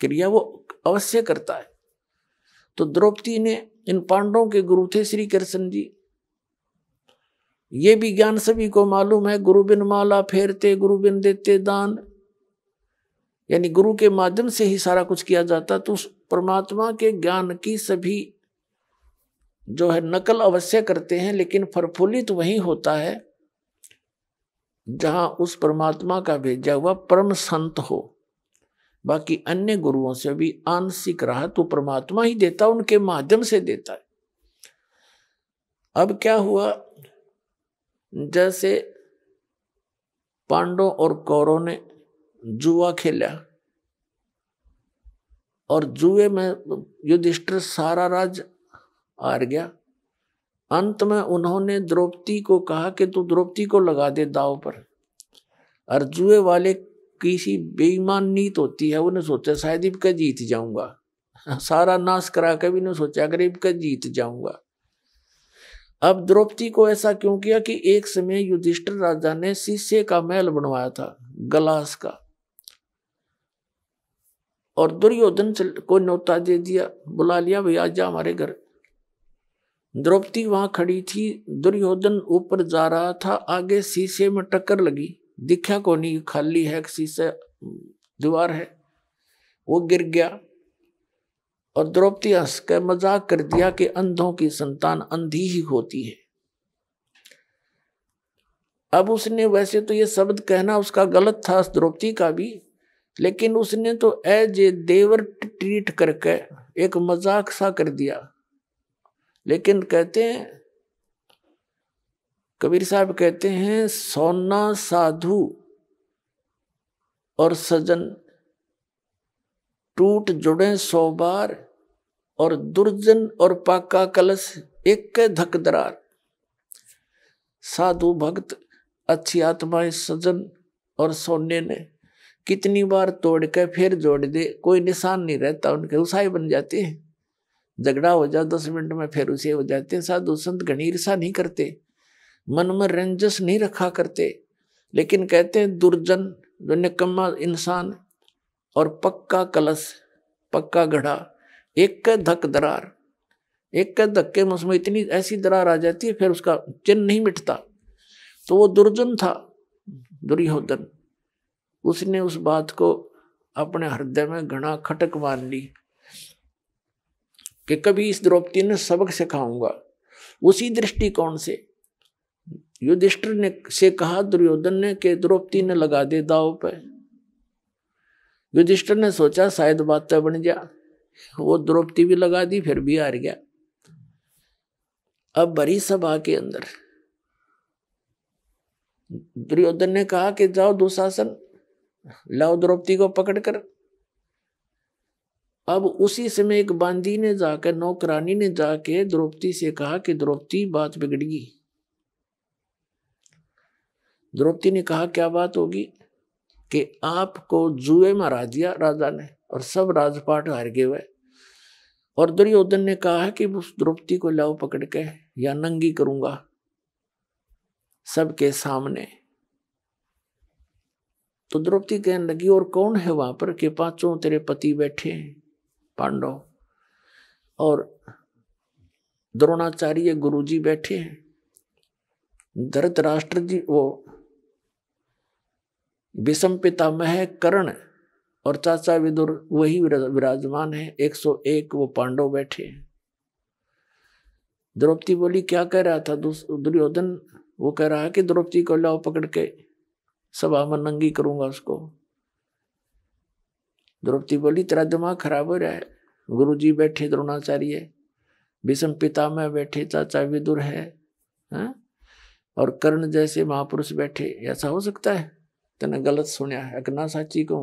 क्रिया वो अवश्य करता है। तो द्रौपदी ने, इन पांडवों के गुरु थे श्री कृष्ण जी, ये भी ज्ञान सभी को मालूम है। गुरु बिन माला फेरते, गुरु बिन देते दान, यानी गुरु के माध्यम से ही सारा कुछ किया जाता। तो उस परमात्मा के ज्ञान की सभी जो है नकल अवश्य करते हैं, लेकिन प्रफुल्लित वही होता है जहाँ उस परमात्मा का भेजा हुआ परम संत हो। बाकी अन्य गुरुओं से भी आंशिक राहत वो परमात्मा ही देता, उनके माध्यम से देता है। अब क्या हुआ, जैसे पांडवों और कौरवों ने जुआ खेला और जुए में युधिष्ठिर सारा राज्य हार गया। अंत में उन्होंने द्रौपदी को कहा कि तू द्रौपदी को लगा दे दाव पर। और जुए वाले किसी बेईमान नीत होती है, उन्हें सोचा शायद इबका जीत जाऊंगा, सारा नाश करा के भी नहीं सोचा अगर इबका जीत जाऊंगा। अब द्रौपदी को ऐसा क्यों किया कि एक समय युधिष्ठिर राजा ने शीशे का महल बनवाया था, ग्लास का, और दुर्योधन को न्योता दे दिया, बुला लिया, भैया जा हमारे घर। द्रौपदी वहां खड़ी थी, दुर्योधन ऊपर जा रहा था, आगे शीशे में टक्कर लगी, दिखा को नहीं खाली है, शीशे दीवार है, वो गिर गया। और द्रौपदी हंस के मजाक कर दिया कि अंधों की संतान अंधी ही होती है। अब उसने वैसे तो ये शब्द कहना उसका गलत था, द्रौपदी का भी, लेकिन उसने तो एज ए देवर ट्रीट करके एक मजाक सा कर दिया। लेकिन कहते हैं, कबीर साहिब कहते हैं, सोना साधु और सजन टूट जुड़े 100 बार, और दुर्जन और पाका कलश एक धक दरार। साधु भक्त अच्छी आत्माएं सजन और सोने ने कितनी बार तोड़ के फिर जोड़ दे, कोई निशान नहीं रहता उनके, ईर्षाई बन जाते हैं। झगड़ा हो जाए 10 मिनट में फिर उसे हो जाते हैं। साधु संत घनी ईर्षा नहीं करते, मन में रंजस नहीं रखा करते। लेकिन कहते हैं दुर्जन जो निकम्मा इंसान और पक्का कलश, पक्का घड़ा, एक धक दरार, एक धक्के में उसमें इतनी ऐसी दरार आ जाती है फिर उसका चिन्ह नहीं मिटता। तो वो दुर्जन था दुर्योधन, उसने उस बात को अपने हृदय में घना खटक मान ली कि कभी इस द्रौपदी ने सबक सिखाऊंगा। उसी दृष्टिकोण से युधिष्ठिर ने से कहा दुर्योधन ने कि द्रौपदी ने लगा दे दाव पे। युधिष्ठिर ने सोचा शायद बातें बन जा, वो द्रौपदी भी लगा दी, फिर भी हार गया। अब बड़ी सभा के अंदर दुर्योधन ने कहा कि जाओ दुशासन, लाओ द्रौपदी को पकड़कर। अब उसी समय एक बांदी ने जाकर, नौकरानी ने जाके द्रौपदी से कहा कि द्रौपदी बात बिगड़गी। द्रौपदी ने कहा क्या बात होगी, कि आपको जुए में हरा दिया राजा ने और सब राजपाट हार गए हुए। और दुर्योधन ने कहा है कि उस द्रौपदी को लाओ पकड़ के, या नंगी करूंगा सबके सामने। तो द्रौपदी कहने लगी और कौन है वहां पर, के पांचों तेरे पति बैठे हैं पांडव, और द्रोणाचार्य गुरुजी बैठे हैं, धृतराष्ट्र जी, वो विषम पितामह कर्ण और चाचा विदुर वही विराजमान है, 101 वो पांडव बैठे हैं। द्रौपदी बोली क्या कह रहा था दुर्योधन, वो कह रहा है कि द्रौपदी को लाओ पकड़ के, सभा में नंगी करूंगा उसको। द्रौपदी बोली तेरा दिमाग खराब हो रहा है, गुरुजी बैठे द्रोणाचार्य, विषम पितामह बैठे, चाचा विदुर है? और कर्ण जैसे महापुरुष बैठे, ऐसा हो सकता है? तने गलत सुना है अकना साची को।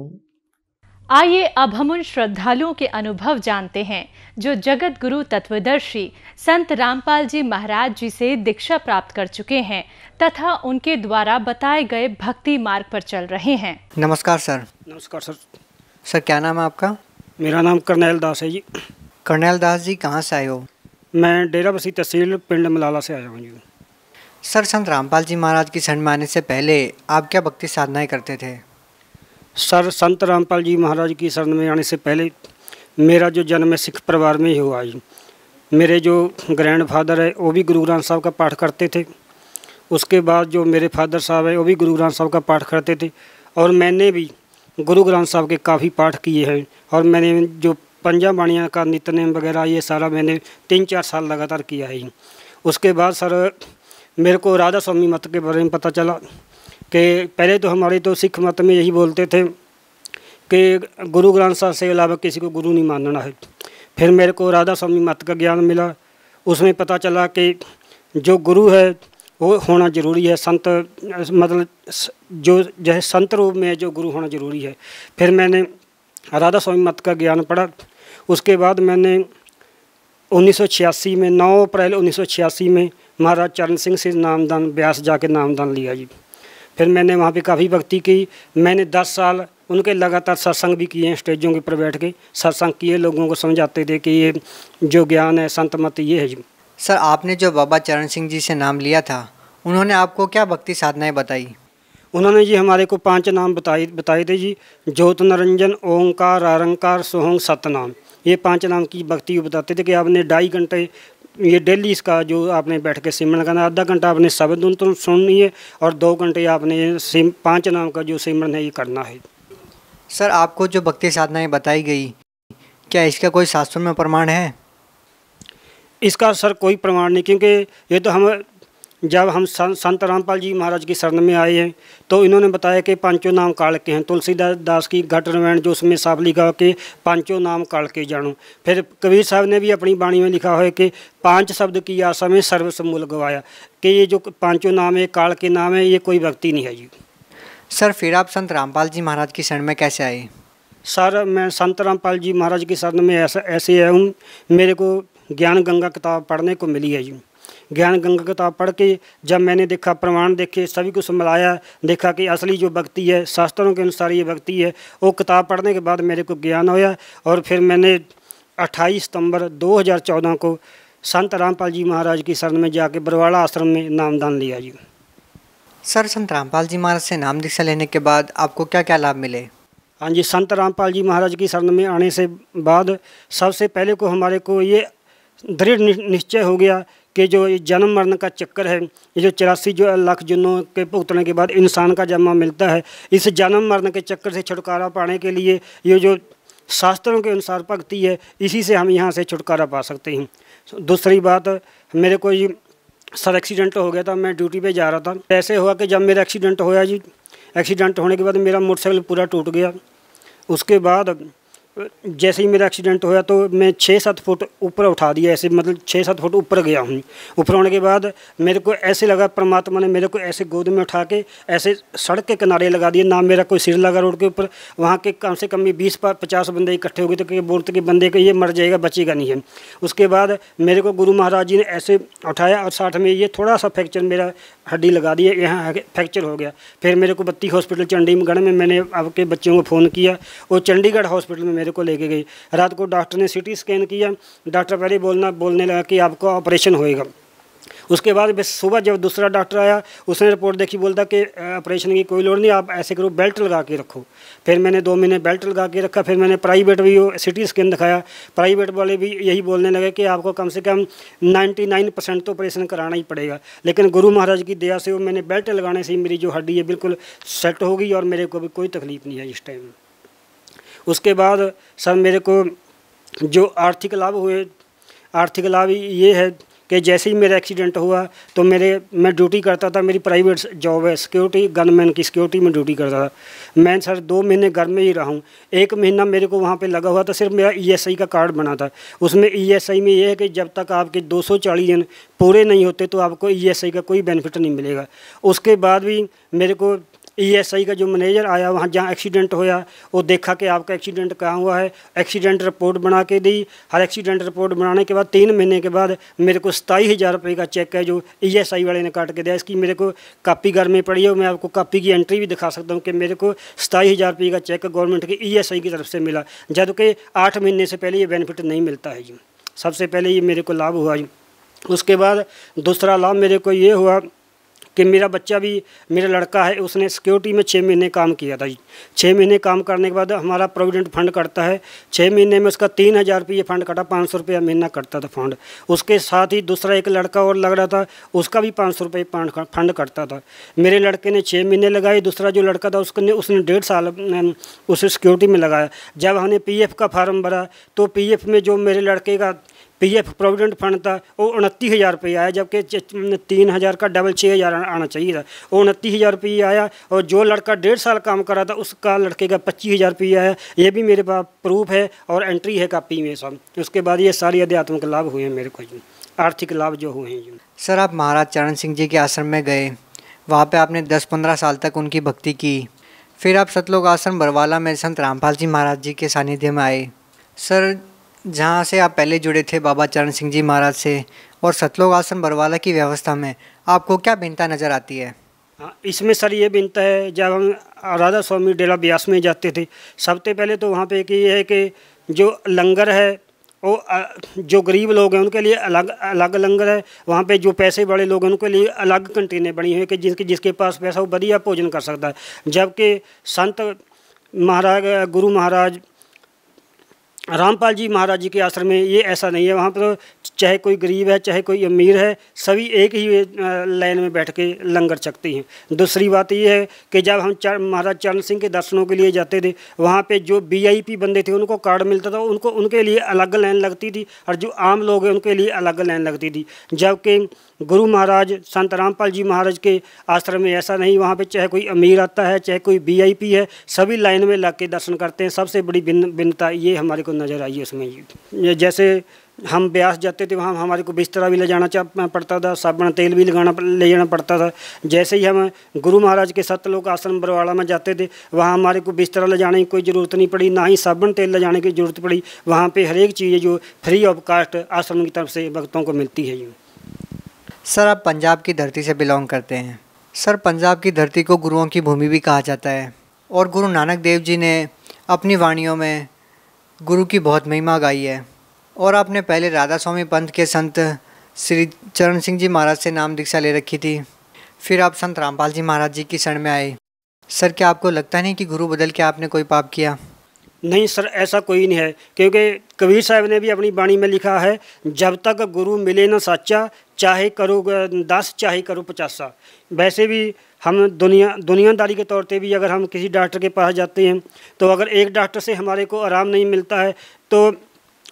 आइए अब हम उन श्रद्धालुओं के अनुभव जानते हैं जो जगत गुरु तत्वदर्शी संत रामपाल जी महाराज जी से दीक्षा प्राप्त कर चुके हैं तथा उनके द्वारा बताए गए भक्ति मार्ग पर चल रहे हैं। नमस्कार सर। नमस्कार सर। सर क्या नाम है आपका? मेरा नाम करनैल दास है जी। करनैल दास जी कहाँ से आए हो? मैं डेरा बसी तहसील पिंड मलाला से आया हूँ जी। सर संत रामपाल जी महाराज की शरण में आने से पहले आप क्या भक्ति साधनाएं करते थे? सर संत रामपाल जी महाराज की शरण में आने से पहले मेरा जो जन्म है सिख परिवार में ही हुआ जी। मेरे जो ग्रैंड फादर है वो भी गुरु ग्रंथ साहब का पाठ करते थे उसके बाद जो मेरे फादर साहब हैं वो भी गुरु ग्रंथ साहब का पाठ करते थे और मैंने भी गुरु ग्रंथ साहब के काफ़ी पाठ किए हैं। और मैंने जो पंजा बाणियाँ का नित्यनेम वगैरह ये सारा मैंने 3-4 साल लगातार किया है। उसके बाद सर मेरे को राधा स्वामी मत के बारे में पता चला कि पहले तो हमारे तो सिख मत में यही बोलते थे कि गुरु ग्रंथ साहब से अलावा किसी को गुरु नहीं मानना है। फिर मेरे को राधा स्वामी मत का ज्ञान मिला, उसमें पता चला कि जो गुरु है वो होना ज़रूरी है, संत मतलब जो है संत रूप में जो गुरु होना ज़रूरी है। फिर मैंने राधा स्वामी मत का ज्ञान पढ़ा। उसके बाद मैंने 1986 में 9 अप्रैल 1986 में महाराज चरण सिंह से नामदान ब्यास जाके नामदान लिया जी। फिर मैंने वहाँ पे काफ़ी भक्ति की। मैंने 10 साल उनके लगातार सत्संग भी किए हैं, स्टेजों के ऊपर बैठ के सत्संग किए, लोगों को समझाते थे कि ये जो ज्ञान है संत मत ये है जी। सर आपने जो बाबा चरण सिंह जी से नाम लिया था उन्होंने आपको क्या भक्ति साधनाएँ बताई? उन्होंने जी हमारे को 5 नाम बताए थे जी, ज्योत निरंजन ओंकार आरंकार सोहंग सतनाम, ये 5 नाम की भक्ति बताते थे कि आपने 2.5 घंटे ये डेली इसका जो आपने बैठ के सिमरन करना, 1/2 घंटा आपने शब्द सुननी है और 2 घंटे आपने 5 नाम का जो सिमरन है ये करना है। सर आपको जो भक्ति साधनाएँ बताई गई क्या इसका कोई शास्त्रों में प्रमाण है? इसका सर कोई प्रमाण नहीं, क्योंकि ये तो हम जब हम संत रामपाल जी महाराज की शरण में आए हैं तो इन्होंने बताया कि 5 नाम काल के हैं। तुलसीदास की घट रामायण जो उसमें साफ लिखा हो कि 5 नाम काल के जानो। फिर कबीर साहब ने भी अपनी बाणी में लिखा हो कि 5 शब्द की आशा में सर्वसमूल गवाया, कि ये जो 5 नाम है काल के नाम है ये कोई भक्ति नहीं है जी। सर फिर आप संत रामपाल जी महाराज की शरण में कैसे आए? सर मैं संत रामपाल जी महाराज की शरण में ऐसे आया हूँ, मेरे को ज्ञान गंगा किताब पढ़ने को मिली है जी। ज्ञान गंगा किताब पढ़ के जब मैंने देखा, प्रमाण देखे, सभी कुछ मिलाया, देखा कि असली जो भक्ति है शास्त्रों के अनुसार ये भक्ति है, वो किताब पढ़ने के बाद मेरे को ज्ञान होया। और फिर मैंने 28 सितंबर 2014 को संत रामपाल जी महाराज की शरण में जाके बरवाला आश्रम में नामदान लिया जी। सर संत रामपाल जी महाराज से नाम दीक्षा लेने के बाद आपको क्या क्या लाभ मिले? हाँ जी, संत रामपाल जी महाराज की शरण में आने से बाद सबसे पहले को हमारे को ये दृढ़ निश्चय हो गया कि जो ये जन्म मरण का चक्कर है, ये जो 84 लाख जुनों के भुगतने के बाद इंसान का जन्म मिलता है, इस जन्म मरण के चक्कर से छुटकारा पाने के लिए ये जो शास्त्रों के अनुसार भक्ति है इसी से हम यहाँ से छुटकारा पा सकते हैं। दूसरी बात, मेरे को जी सर एक्सीडेंट हो गया था, मैं ड्यूटी पे जा रहा था। ऐसे हुआ कि जब मेरा एक्सीडेंट होया जी, एक्सीडेंट होने के बाद मेरा मोटरसाइकिल पूरा टूट गया। उसके बाद जैसे ही मेरा एक्सीडेंट होया तो मैं 6-7 फुट ऊपर उठा दिया, ऐसे मतलब 6-7 फुट ऊपर गया हूँ। ऊपर होने के बाद मेरे को ऐसे लगा परमात्मा ने मेरे को ऐसे गोद में उठा के ऐसे सड़क के किनारे लगा दिया, ना मेरा कोई सिर लगा रोड के ऊपर। वहाँ के कम से कम 20-50 बंदे इकट्ठे हो गए तो बोलते कि बंदे को ये मर जाएगा, बचेगा नहीं है। उसके बाद मेरे को गुरु महाराज जी ने ऐसे उठाया और साथ में ये थोड़ा सा फ्रैक्चर मेरा हड्डी लगा दिया, यहाँ फ्रैक्चर हो गया। फिर मेरे को 32 हॉस्पिटल चंडीगढ़ में मैंने आपके बच्चों को फ़ोन किया, वो चंडीगढ़ हॉस्पिटल में मेरे को लेके गई। रात को डॉक्टर ने CT स्कैन किया, डॉक्टर पहले बोलने लगा कि आपका ऑपरेशन होएगा। उसके बाद सुबह जब दूसरा डॉक्टर आया उसने रिपोर्ट देखी, बोलता कि ऑपरेशन की कोई लोड़ नहीं, आप ऐसे करो बेल्ट लगा के रखो। फिर मैंने 2 महीने बेल्ट लगा के रखा। फिर मैंने प्राइवेट भी CT स्कैन दिखाया, प्राइवेट वाले भी यही बोलने लगे कि आपको कम से कम 99% तो ऑपरेशन कराना ही पड़ेगा। लेकिन गुरु महाराज की दया से वो मैंने बेल्ट लगाने से मेरी जो हड्डी है बिल्कुल सेट हो गई और मेरे को भी कोई तकलीफ नहीं है इस टाइम। उसके बाद सर मेरे को जो आर्थिक लाभ हुए, आर्थिक लाभ ये है कि जैसे ही मेरा एक्सीडेंट हुआ तो मैं ड्यूटी करता था, मेरी प्राइवेट जॉब है, सिक्योरिटी गनमैन की सिक्योरिटी में ड्यूटी करता था। मैं सर 2 महीने घर में ही रहा हूँ। 1 महीना मेरे को वहाँ पे लगा हुआ था, सिर्फ मेरा ESI का कार्ड बना था। उसमें ESI में ये है कि जब तक आपके 240 दिन पूरे नहीं होते तो आपको ESI का कोई बेनिफिट नहीं मिलेगा। उसके बाद भी मेरे को ESI का जो मैनेजर आया वहाँ जहाँ एक्सीडेंट होया, वो देखा कि आपका एक्सीडेंट कहाँ हुआ है, एक्सीडेंट रिपोर्ट बना के दी। हर एक्सीडेंट रिपोर्ट बनाने के बाद 3 महीने के बाद मेरे को 27,000 रुपये का चेक है जो ESI वाले ने काट के दिया। इसकी मेरे को कापी घर में पड़ी है, मैं आपको कापी की एंट्री भी दिखा सकता हूँ कि मेरे को 27,000 रुपये का चेक गवर्नमेंट के ESI की तरफ से मिला, जबकि 8 महीने से पहले ये बेनिफिट नहीं मिलता है जी। सबसे पहले ये मेरे को लाभ हुआ जी। उसके बाद दूसरा लाभ मेरे को ये हुआ कि मेरा बच्चा भी, मेरा लड़का है, उसने सिक्योरिटी में 6 महीने काम किया था। 6 महीने काम करने के बाद हमारा प्रोविडेंट फंड कटता है, 6 महीने में उसका 3000 रुपये फंड कटा, 500 रुपया महीना कटता था फंड। उसके साथ ही दूसरा एक लड़का और लग रहा था, उसका भी 500 रुपये फंड कटता था। मेरे लड़के ने 6 महीने लगाए, दूसरा जो लड़का था उसने 1.5 साल उसे सिक्योरिटी में लगाया। जब हमने PF का फार्म भरा तो PF में जो मेरे लड़के का PF प्रोविडेंट फंड था वो 29,000 रुपये आया, जबकि 3,000 का डबल 6,000 आना चाहिए था, वो 29,000 रुपये आया। और जो लड़का 1.5 साल काम कर रहा था उसका लड़के का 25,000 रुपये आया। ये भी मेरे पास प्रूफ है और एंट्री है कापी में सब। उसके बाद ये सारे आध्यात्मिक लाभ हुए हैं मेरे को, आर्थिक लाभ जो हुए हैं। सर, आप महाराज चरण सिंह जी के आश्रम में गए, वहाँ पर आपने 10-15 साल तक उनकी भक्ति की, फिर आप सतलोक आश्रम बरवाला में संत रामपाल जी महाराज जी के सानिध्य में आए। सर, जहाँ से आप पहले जुड़े थे बाबा चरण सिंह जी महाराज से, और सतलोक आश्रम बरवाला की व्यवस्था में आपको क्या भिन्नता नज़र आती है? इसमें सर ये भिन्नता है, जब हम राधा स्वामी डेला ब्यास में जाते थे, सबसे पहले तो वहाँ पे एक ये है कि जो लंगर है वो जो गरीब लोग हैं उनके लिए अलग अलग लंगर है, वहाँ पे जो पैसे बड़े लोग हैं उनके लिए अलग कंटेनर बनी हुई कि जिसके पास पैसा वो बढ़िया भोजन कर सकता है। जबकि संत महाराज गुरु महाराज रामपाल जी महाराज जी के आश्रम में ये ऐसा नहीं है। वहाँ पर चाहे कोई गरीब है चाहे कोई अमीर है, सभी एक ही लाइन में बैठ के लंगर चखते हैं। दूसरी बात ये है कि जब हम महाराज चरण सिंह के दर्शनों के लिए जाते थे, वहाँ पे जो VIP बंदे थे उनको कार्ड मिलता था, उनको उनके लिए अलग लाइन लगती थी, और जो आम लोग हैं उनके लिए अलग लाइन लगती थी। जबकि गुरु महाराज संत रामपाल जी महाराज के आश्रम में ऐसा नहीं, वहाँ पे चाहे कोई अमीर आता है चाहे कोई VIP है, सभी लाइन में लग के दर्शन करते हैं। सबसे बड़ी भिन्नता ये हमारे को नज़र आई है उसमें। जैसे हम ब्यास जाते थे, वहाँ हमारे को बिस्तरा भी ले जाना पड़ता था, साबुन तेल भी ले जाना पड़ता था। जैसे ही हम गुरु महाराज के सतलोक आश्रम बरवाला में जाते थे, वहाँ हमारे को बिस्तरा ले जाने की कोई ज़रूरत नहीं पड़ी, ना ही साबुन तेल ले जाने की ज़रूरत पड़ी। वहाँ पे हर एक चीज़ जो फ्री ऑफ कास्ट आश्रम की तरफ से भक्तों को मिलती है। सर, आप पंजाब की धरती से बिलोंग करते हैं। सर, पंजाब की धरती को गुरुओं की भूमि भी कहा जाता है, और गुरु नानक देव जी ने अपनी वाणियों में गुरु की बहुत महिमा गाई है। और आपने पहले राधा स्वामी पंथ के संत श्री चरण सिंह जी महाराज से नाम दीक्षा ले रखी थी, फिर आप संत रामपाल जी महाराज जी की शरण में आए। सर, क्या आपको लगता नहीं कि गुरु बदल के आपने कोई पाप किया? नहीं सर, ऐसा कोई नहीं है, क्योंकि कबीर साहिब ने भी अपनी वाणी में लिखा है, जब तक गुरु मिले ना साचा, चाहे करो 10 चाहे करो 50। वैसे भी हम दुनियादारी के तौर पे भी अगर हम किसी डॉक्टर के पास जाते हैं, तो अगर एक डॉक्टर से हमारे को आराम नहीं मिलता है तो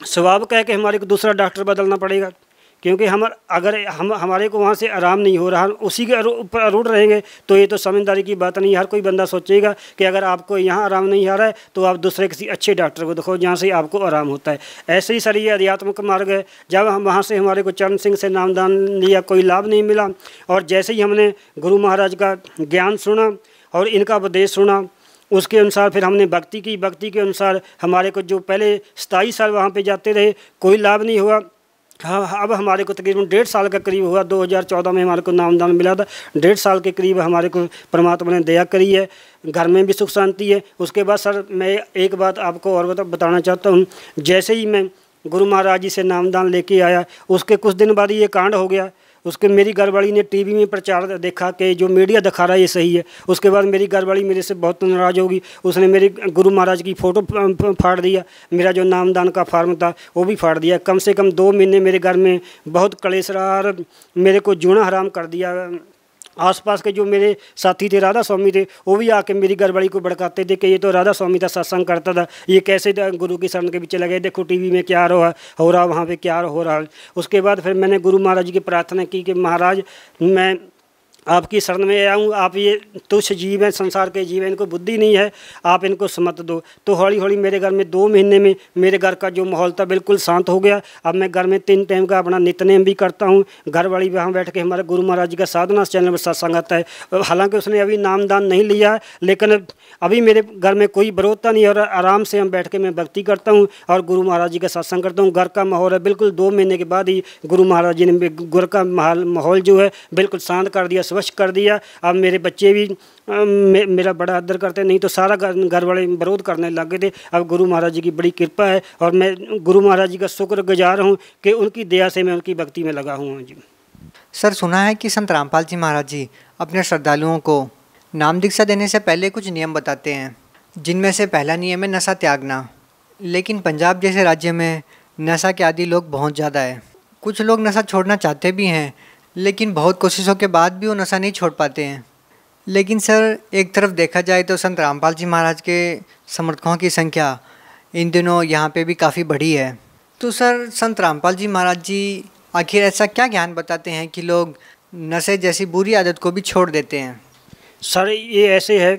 स्वाभाविक है कि हमारे को दूसरा डॉक्टर बदलना पड़ेगा, क्योंकि हमारे को वहाँ से आराम नहीं हो रहा, हम उसी के ऊपर अरूढ़ रहेंगे तो ये तो समझदारी की बात नहीं। हर कोई बंदा सोचेगा कि अगर आपको यहाँ आराम नहीं आ रहा है तो आप दूसरे किसी अच्छे डॉक्टर को दिखाओ जहाँ से आपको आराम होता है। ऐसे ही सर ये आध्यात्मिक मार्ग है। जब हम वहाँ से हमारे को चरण सिंह से नामदान लिया, कोई लाभ नहीं मिला, और जैसे ही हमने गुरु महाराज का ज्ञान सुना और इनका उपदेश सुना, उसके अनुसार फिर हमने भक्ति की। भक्ति के अनुसार हमारे को जो पहले 27 साल वहाँ पे जाते रहे, कोई लाभ नहीं हुआ। हाँ, अब हमारे को तकरीबन 1.5 साल का करीब हुआ, 2014 में हमारे को नामदान मिला था। 1.5 साल के करीब हमारे को परमात्मा ने दया करी है, घर में भी सुख शांति है। उसके बाद सर मैं एक बात आपको और बताना चाहता हूँ। जैसे ही मैं गुरु महाराज जी से नामदान लेके आया, उसके कुछ दिन बाद ये कांड हो गया। उसके मेरी घरवाली ने TV में प्रचार देखा कि जो मीडिया दिखा रहा है ये सही है। उसके बाद मेरी घरवाली मेरे से बहुत नाराज़ होगी, उसने मेरे गुरु महाराज की फ़ोटो फाड़ दिया, मेरा जो नामदान का फार्म था वो भी फाड़ दिया। कम से कम 2 महीने मेरे घर में बहुत कलेश रहा और मेरे को जूना हराम कर दिया। आसपास के जो मेरे साथी थे राधा स्वामी थे, वो भी आके मेरी घरवाली को भड़काते थे कि ये तो राधा स्वामी का सत्संग करता था, ये कैसे गुरु की शरण के पीछे लगे, देखो TV में क्या हो रहा वहाँ पे क्या हो रहा। उसके बाद फिर मैंने गुरु महाराज जी की प्रार्थना की कि महाराज मैं आपकी शरण में आया हूँ, आप ये तुच्छ जीव हैं, संसार के जीव हैं, इनको बुद्धि नहीं है, आप इनको समत दो। तो हौली हौली मेरे घर में 2 महीने में मेरे घर का जो माहौल था बिल्कुल शांत हो गया। अब मैं घर में 3 टाइम का अपना नित्यनेम भी करता हूँ। घर वाली वहाँ बैठ के हमारे गुरु महाराज जी का साधना चैनल पर सत्संग आता है। हालाँकि उसने अभी नामदान नहीं लिया, लेकिन अभी मेरे घर में कोई विरोधता नहीं, और आराम से हम बैठ के मैं भक्ति करता हूँ और गुरु महाराज जी का सत्संग करता हूँ। घर का माहौल है बिल्कुल 2 महीने के बाद ही गुरु महाराज जी ने घर का माहौल जो है बिल्कुल शांत कर दिया, स्वच्छ कर दिया। अब मेरे बच्चे भी मेरा बड़ा आदर करते, नहीं तो सारा घर वाले विरोध करने लग गए थे। अब गुरु महाराज जी की बड़ी कृपा है और मैं गुरु महाराज जी का शुक्रगुजार हूँ कि उनकी दया से मैं उनकी भक्ति में लगा हुआ हूँ। सर, सुना है कि संत रामपाल जी महाराज जी अपने श्रद्धालुओं को नाम दीक्षा देने से पहले कुछ नियम बताते हैं, जिनमें से पहला नियम है नशा त्यागना। लेकिन पंजाब जैसे राज्य में नशा के आदी लोग बहुत ज़्यादा है। कुछ लोग नशा छोड़ना चाहते भी हैं, लेकिन बहुत कोशिशों के बाद भी वो नशा नहीं छोड़ पाते हैं। लेकिन सर, एक तरफ देखा जाए तो संत रामपाल जी महाराज के समर्थकों की संख्या इन दिनों यहाँ पे भी काफ़ी बढ़ी है। तो सर, संत रामपाल जी महाराज जी आखिर ऐसा क्या ज्ञान बताते हैं कि लोग नशे जैसी बुरी आदत को भी छोड़ देते हैं? सर, ये ऐसे है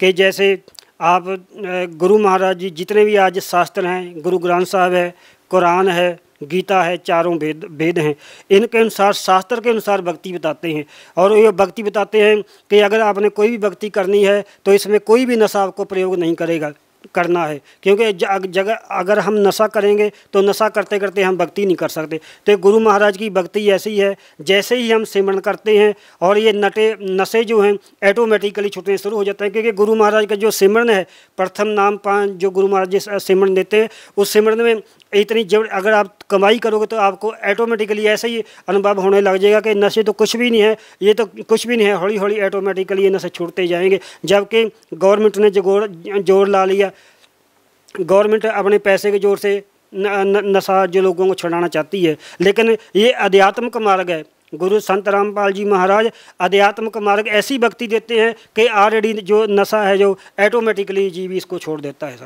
कि जैसे आप गुरु महाराज जी जितने भी आज शास्त्र हैं, गुरु ग्रंथ साहिब है, कुरान है, गीता है, चारों वेद हैं, इनके अनुसार शास्त्र के अनुसार भक्ति बताते हैं। और ये भक्ति बताते हैं कि अगर आपने कोई भी भक्ति करनी है तो इसमें कोई भी नशा आपको प्रयोग नहीं करना है, क्योंकि जगह अगर हम नशा करेंगे तो नशा करते करते हम भक्ति नहीं कर सकते। तो गुरु महाराज की भक्ति ऐसी है, जैसे ही हम सिमरन करते हैं और ये नशे जो हैं ऐटोमेटिकली छूटने शुरू हो जाते हैं, क्योंकि गुरु महाराज का जो सिमरन है, प्रथम नाम पान जो गुरु महाराज जी सिमरन देते हैं, उस सिमरन में इतनी जब अगर आप कमाई करोगे तो आपको ऐटोमेटिकली ऐसे ही अनुभव होने लग जाएगा कि नशे तो कुछ भी नहीं है, ये तो कुछ भी नहीं है, हौली हौली ऐटोमेटिकली ये नशे छूटते जाएंगे। जबकि गवर्नमेंट ने जोर ला लिया, गवर्नमेंट अपने पैसे के जोर से नशा जो लोगों को छुड़ाना चाहती है, लेकिन ये अध्यात्म का मार्ग है। गुरु संत रामपाल जी महाराज अध्यात्म का मार्ग ऐसी भक्ति देते हैं कि ऑलरेडी जो नशा है जो ऐटोमेटिकली जीव इसको छोड़ देता है।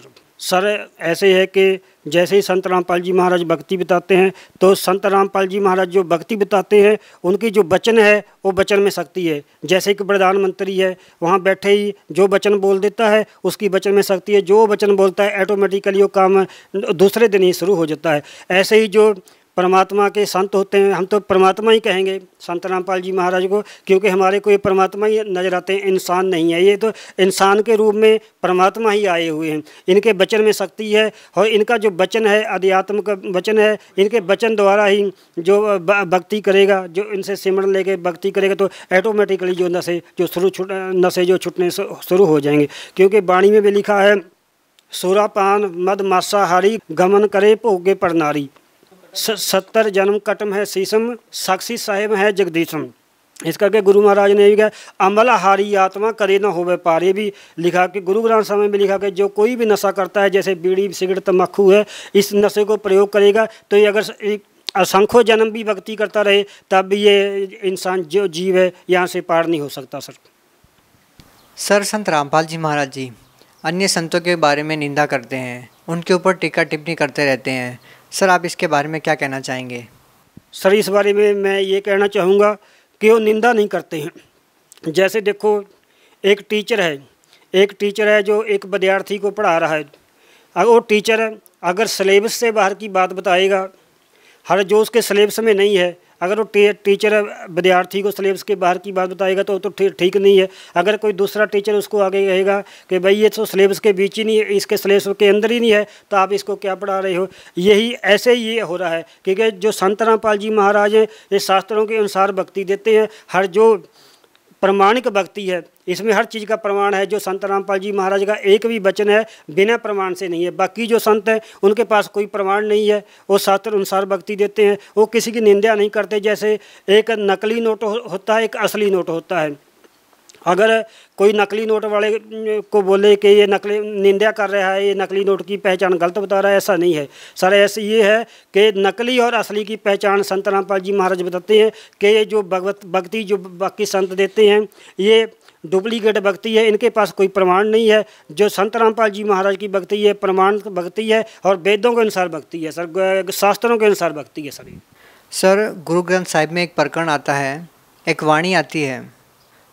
सर, ऐसे है कि जैसे ही संत रामपाल जी महाराज भक्ति बताते हैं तो संत रामपाल जी महाराज जो भक्ति बताते हैं उनकी जो वचन है वो वचन में शक्ति है। जैसे कि प्रधानमंत्री है, वहाँ बैठे ही जो वचन बोल देता है उसकी वचन में शक्ति है, जो वचन बोलता है ऐटोमेटिकली वो काम दूसरे दिन ही शुरू हो जाता है। ऐसे ही जो परमात्मा के संत होते हैं, हम तो परमात्मा ही कहेंगे संत रामपाल जी महाराज को, क्योंकि हमारे कोई परमात्मा ही नजर आते हैं, इंसान नहीं है, ये तो इंसान के रूप में परमात्मा ही आए हुए हैं। इनके वचन में शक्ति है और इनका जो वचन है अध्यात्म का वचन है, इनके वचन द्वारा ही जो भक्ति करेगा, जो इनसे सिमरन लेके भक्ति करेगा तो ऐटोमेटिकली जो नशे जो छूटने शुरू हो जाएंगे, क्योंकि वाणी में भी लिखा है, सुरापान मद मांसाहारी गमन करे भोगे परनारी, 70 जन्म कटम है शीशम साक्षी साहेब है जगदीशम। इस करके गुरु महाराज ने भी कहा, अमलहारी आत्मा करे ना होवे पार। ये भी लिखा कि गुरु ग्रंथ साहिब में भी लिखा कि जो कोई भी नशा करता है, जैसे बीड़ी सिगरेट तम्बाकू है, इस नशे को प्रयोग करेगा तो ये अगर असंख्यों जन्म भी भक्ति करता रहे तब भी ये इंसान जो जीव है यहाँ से पार नहीं हो सकता। सर, संत रामपाल जी महाराज जी अन्य संतों के बारे में निंदा करते हैं, उनके ऊपर टीका टिप्पणी करते रहते हैं। सर, आप इसके बारे में क्या कहना चाहेंगे? सर, इस बारे में मैं ये कहना चाहूँगा कि वो निंदा नहीं करते हैं। जैसे देखो, एक टीचर है जो एक विद्यार्थी को पढ़ा रहा है। अगर वो टीचर अगर सिलेबस से बाहर की बात बताएगा, हर जो उसके सिलेबस में नहीं है, अगर वो टीचर विद्यार्थी को सिलेबस के बाहर की बात बताएगा तो ठीक नहीं है। अगर कोई दूसरा टीचर उसको आगे कहेगा कि भाई ये तो सिलेबस के बीच ही नहीं है, इसके सिलेबस के अंदर ही नहीं है, तो आप इसको क्या पढ़ा रहे हो? यही ऐसे ही हो रहा है, क्योंकि जो संत रामपाल जी महाराज हैं ये शास्त्रों के अनुसार भक्ति देते हैं। हर जो प्रमाणिक भक्ति है, इसमें हर चीज़ का प्रमाण है। जो संत रामपाल जी महाराज का एक भी वचन है बिना प्रमाण से नहीं है। बाकी जो संत हैं उनके पास कोई प्रमाण नहीं है, वो शास्त्र अनुसार भक्ति देते हैं, वो किसी की निंदा नहीं करते। जैसे एक नकली नोट होता है, एक असली नोट होता है। अगर कोई नकली नोट वाले को बोले कि ये नकली निंदा कर रहा है, ये नकली नोट की पहचान गलत बता रहा है, ऐसा नहीं है सर। ऐसे ये है कि नकली और असली की पहचान संत रामपाल जी महाराज बताते हैं कि ये जो भक्ति जो बाकी संत देते हैं ये डुप्लीकेट भक्ति है, इनके पास कोई प्रमाण नहीं है। जो संत रामपाल जी महाराज की भक्ति है प्रमाण भक्ति है और वेदों के अनुसार भक्ति है सर, शास्त्रों के अनुसार भक्ति है सर। सर, गुरु ग्रंथ साहिब में एक प्रकरण आता है, एक वाणी आती है,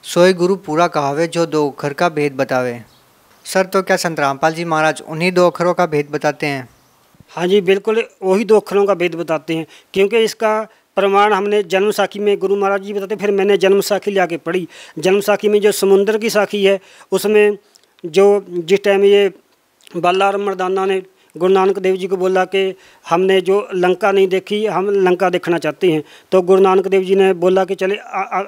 सोए गुरु पूरा कहावे जो दो अखर का भेद बतावे। सर, तो क्या संत रामपाल जी महाराज उन्हीं दो अखरों का भेद बताते हैं? हाँ जी, बिल्कुल वही दो अखरों का भेद बताते हैं, क्योंकि इसका प्रमाण हमने जन्म साखी में गुरु महाराज जी बताते, फिर मैंने जन्म साखी ला के पढ़ी। जन्म साखी में जो समुंदर की साखी है उसमें जो जिस टाइम ये बलराम मेदाना ने गुरु नानक देव जी को बोला कि हमने जो लंका नहीं देखी, हम लंका देखना चाहते हैं। तो गुरु नानक देव जी ने बोला कि चले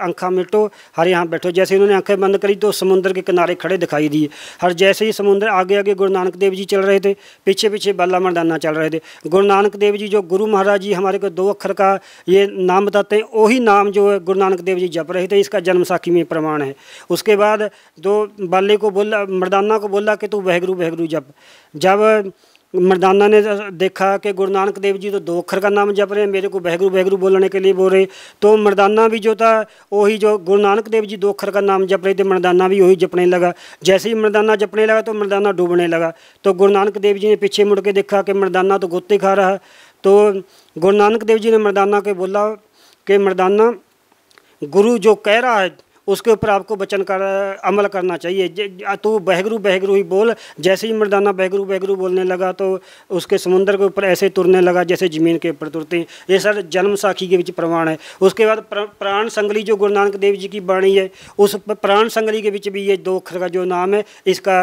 आंखें मिटो, हरे यहाँ बैठो। जैसे उन्होंने आंखें बंद करी तो समुद्र के किनारे खड़े दिखाई दिए। हर जैसे ही समुद्र आगे आगे गुरु नानक देव जी चल रहे थे, पीछे पीछे बलराम मेदाना चल रहे थे। गुरु नानक देव जी जो गुरु महाराज जी हमारे को दो अक्षर का ये नाम बताते हैं, वही नाम जो गुरु नानक देव जी जप रहे थे, इसका जन्म साखी में प्रमाण है। उसके बाद तो बाले को बोला, मर्दाना को बोला कि तू वाहेगुरु वाहेगुरु जप। जब मर्दाना ने देखा कि गुरु नानक देव जी तो दो अक्षर का नाम जप रहे हैं, मेरे को वाहेगुरु वाहेगुरु बोलने के लिए बोल रहे, तो मर्दाना भी जो था वही जो गुरु नानक देव जी दो अक्षर का नाम जप रहे थे, मर्दाना भी वही जपने लगा। जैसे ही मर्दाना जपने लगा तो मर्दाना डूबने लगा। तो गुरु नानक देव जी ने पीछे मुड़ के देखा कि मर्दाना तो गोते खा रहा। तो गुरु नानक देव जी ने मर्दाना के बोला कि मर्दाना, गुरु जो कह रहा है उसके ऊपर आपको वचन का अमल करना चाहिए। तो वाहेगुरु वाहेगुरु ही बोल। जैसे ही मर्दाना वाहेगुरु वाहेगुरु बोलने लगा तो उसके समुद्र के ऊपर ऐसे तुरने लगा जैसे ज़मीन के ऊपर तुरते हैं। ये सर जन्म साखी के बीच प्रमाण है। उसके बाद प्राण संगली जो गुरु नानक देव जी की वाणी है, उस प्राण संगली के बीच भी ये दो अक्षर का जो नाम है इसका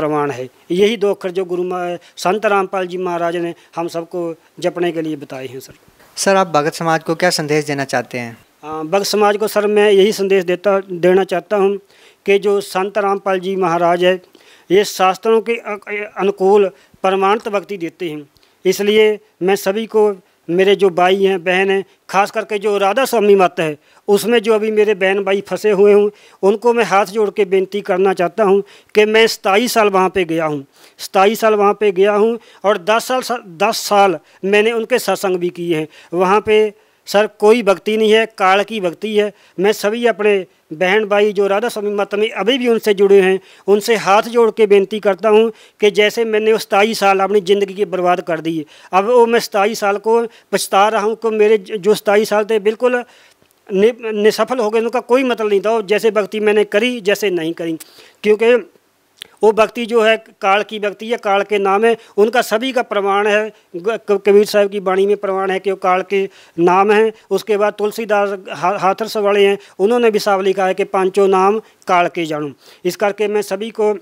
प्रमाण है। यही दो अक्षर जो गुरु संत रामपाल जी महाराज ने हम सबको जपने के लिए बताए हैं। सर आप भगत समाज को क्या संदेश देना चाहते हैं? भक्त समाज को सर मैं यही संदेश देना चाहता हूँ कि जो संत रामपाल जी महाराज है, ये शास्त्रों के अनुकूल प्रमाणित भक्ति देते हैं। इसलिए मैं सभी को, मेरे जो भाई हैं बहन हैं, खास करके जो राधा स्वामी मत है उसमें जो अभी मेरे बहन भाई फंसे हुए हों, उनको मैं हाथ जोड़ के बेनती करना चाहता हूं कि मैं 27 साल वहां पे गया हूं, 27 साल वहां पे गया हूं और 10 साल मैंने उनके सत्संग भी किए हैं। वहाँ पर सर कोई भक्ति नहीं है, काल की भक्ति है। मैं सभी अपने बहन भाई जो राधा स्वामी मत में अभी भी उनसे जुड़े हैं, उनसे हाथ जोड़ के बेनती करता हूं कि जैसे मैंने वो 27 साल अपनी ज़िंदगी की बर्बाद कर दी, अब वो मैं 27 साल को पछता रहा हूं कि मेरे जो 27 साल थे बिल्कुल निसफल हो गए, उनका कोई मतलब नहीं था। जैसे भक्ति मैंने करी जैसे नहीं करी, क्योंकि वो भक्ति जो है काल की भक्ति है, काल के नाम है उनका, सभी का प्रमाण है। कबीर साहिब की वाणी में प्रमाण है कि वो काल के नाम हैं। उसके बाद तुलसीदास हाथरस वाले हैं, उन्होंने भी साफ लिखा है कि पांचों नाम काल के जानूं। इस करके मैं सभी को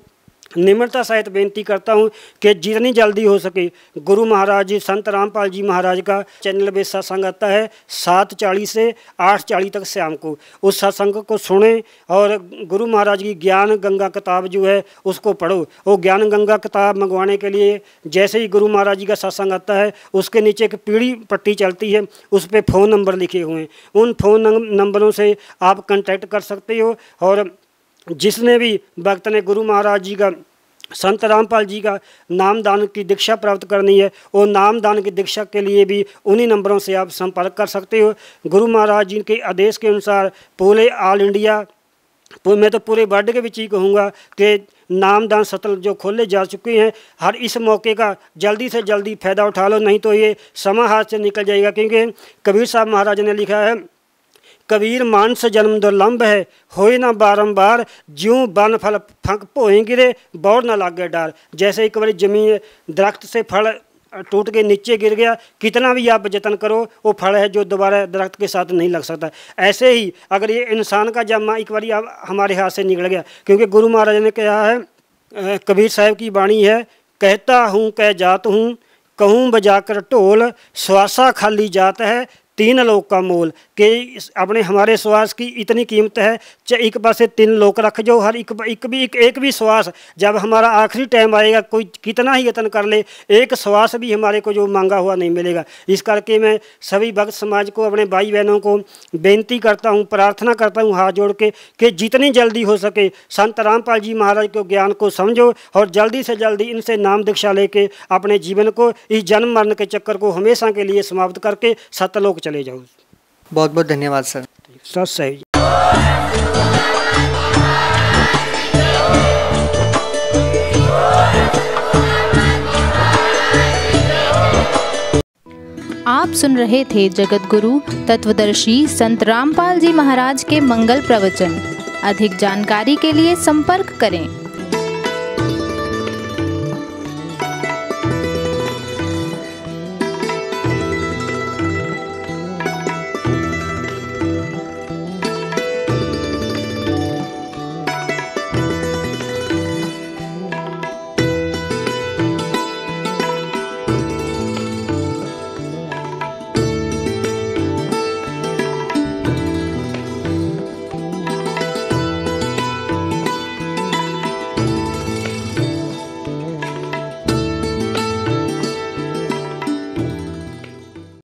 निम्रता सहित बेनती करता हूं कि जितनी जल्दी हो सके गुरु महाराज जी संत रामपाल जी महाराज का चैनल पे सत्संग आता है 7:40 से 8:40 तक शाम को, उस सत्संग को सुने और गुरु महाराज की ज्ञान गंगा किताब जो है उसको पढ़ो। वो ज्ञान गंगा किताब मंगवाने के लिए जैसे ही गुरु महाराज जी का सत्संग आता है उसके नीचे एक पीढ़ी पट्टी चलती है, उस पर फ़ोन नंबर लिखे हुए हैं, उन फ़ोन नंबरों से आप कंटेक्ट कर सकते हो। और जिसने भी भक्त ने गुरु महाराज जी का संत रामपाल जी का नाम दान की दीक्षा प्राप्त करनी है, वो नाम दान की दीक्षा के लिए भी उन्हीं नंबरों से आप संपर्क कर सकते हो। गुरु महाराज जी के आदेश के अनुसार पूरे ऑल इंडिया, मैं तो पूरे वर्ल्ड के बीच ही कहूँगा कि नामदान सतलोक जो खोले जा चुके हैं, हर इस मौके का जल्दी से जल्दी फ़ायदा उठा लो, नहीं तो ये समा हाथ से निकल जाएगा। क्योंकि कबीर साहब महाराज ने लिखा है, कबीर मानस जन्म दुर्लभ है, होए ना बारंबार, ज्यों बन फल फंक भोए गिरे, बौड़ ना लागे डार। जैसे एक बार जमीन दरख्त से फल टूट के नीचे गिर गया, कितना भी आप जतन करो वो फल है जो दोबारा दरख्त के साथ नहीं लग सकता। ऐसे ही अगर ये इंसान का जमा एक बार आप हमारे हाथ से निकल गया, क्योंकि गुरु महाराज ने कहा है, कबीर साहिब की वाणी है, कहता हूँ कह जात हूँ, कहूँ बजाकर ढोल, श्वासा खाली जात है, तीन लोक का मोल। के अपने हमारे श्वास की इतनी कीमत है, एक पासे 3 लोक रख जाओ, हर एक भी श्वास जब हमारा आखिरी टाइम आएगा, कोई कितना ही यत्न कर ले, एक श्वास भी हमारे को जो मांगा हुआ नहीं मिलेगा। इस करके मैं सभी भक्त समाज को, अपने भाई बहनों को बेनती करता हूँ, प्रार्थना करता हूँ हाथ जोड़ के कि जितनी जल्दी हो सके संत रामपाल जी महाराज के ज्ञान को समझो और जल्दी से जल्दी इनसे नाम दीक्षा लेके अपने जीवन को, इस जन्म मरण के चक्कर को हमेशा के लिए समाप्त करके सतलोक चले जाओ। बहुत बहुत धन्यवाद सर। सत साहिब आप सुन रहे थे जगत गुरु तत्वदर्शी संत रामपाल जी महाराज के मंगल प्रवचन। अधिक जानकारी के लिए संपर्क करें।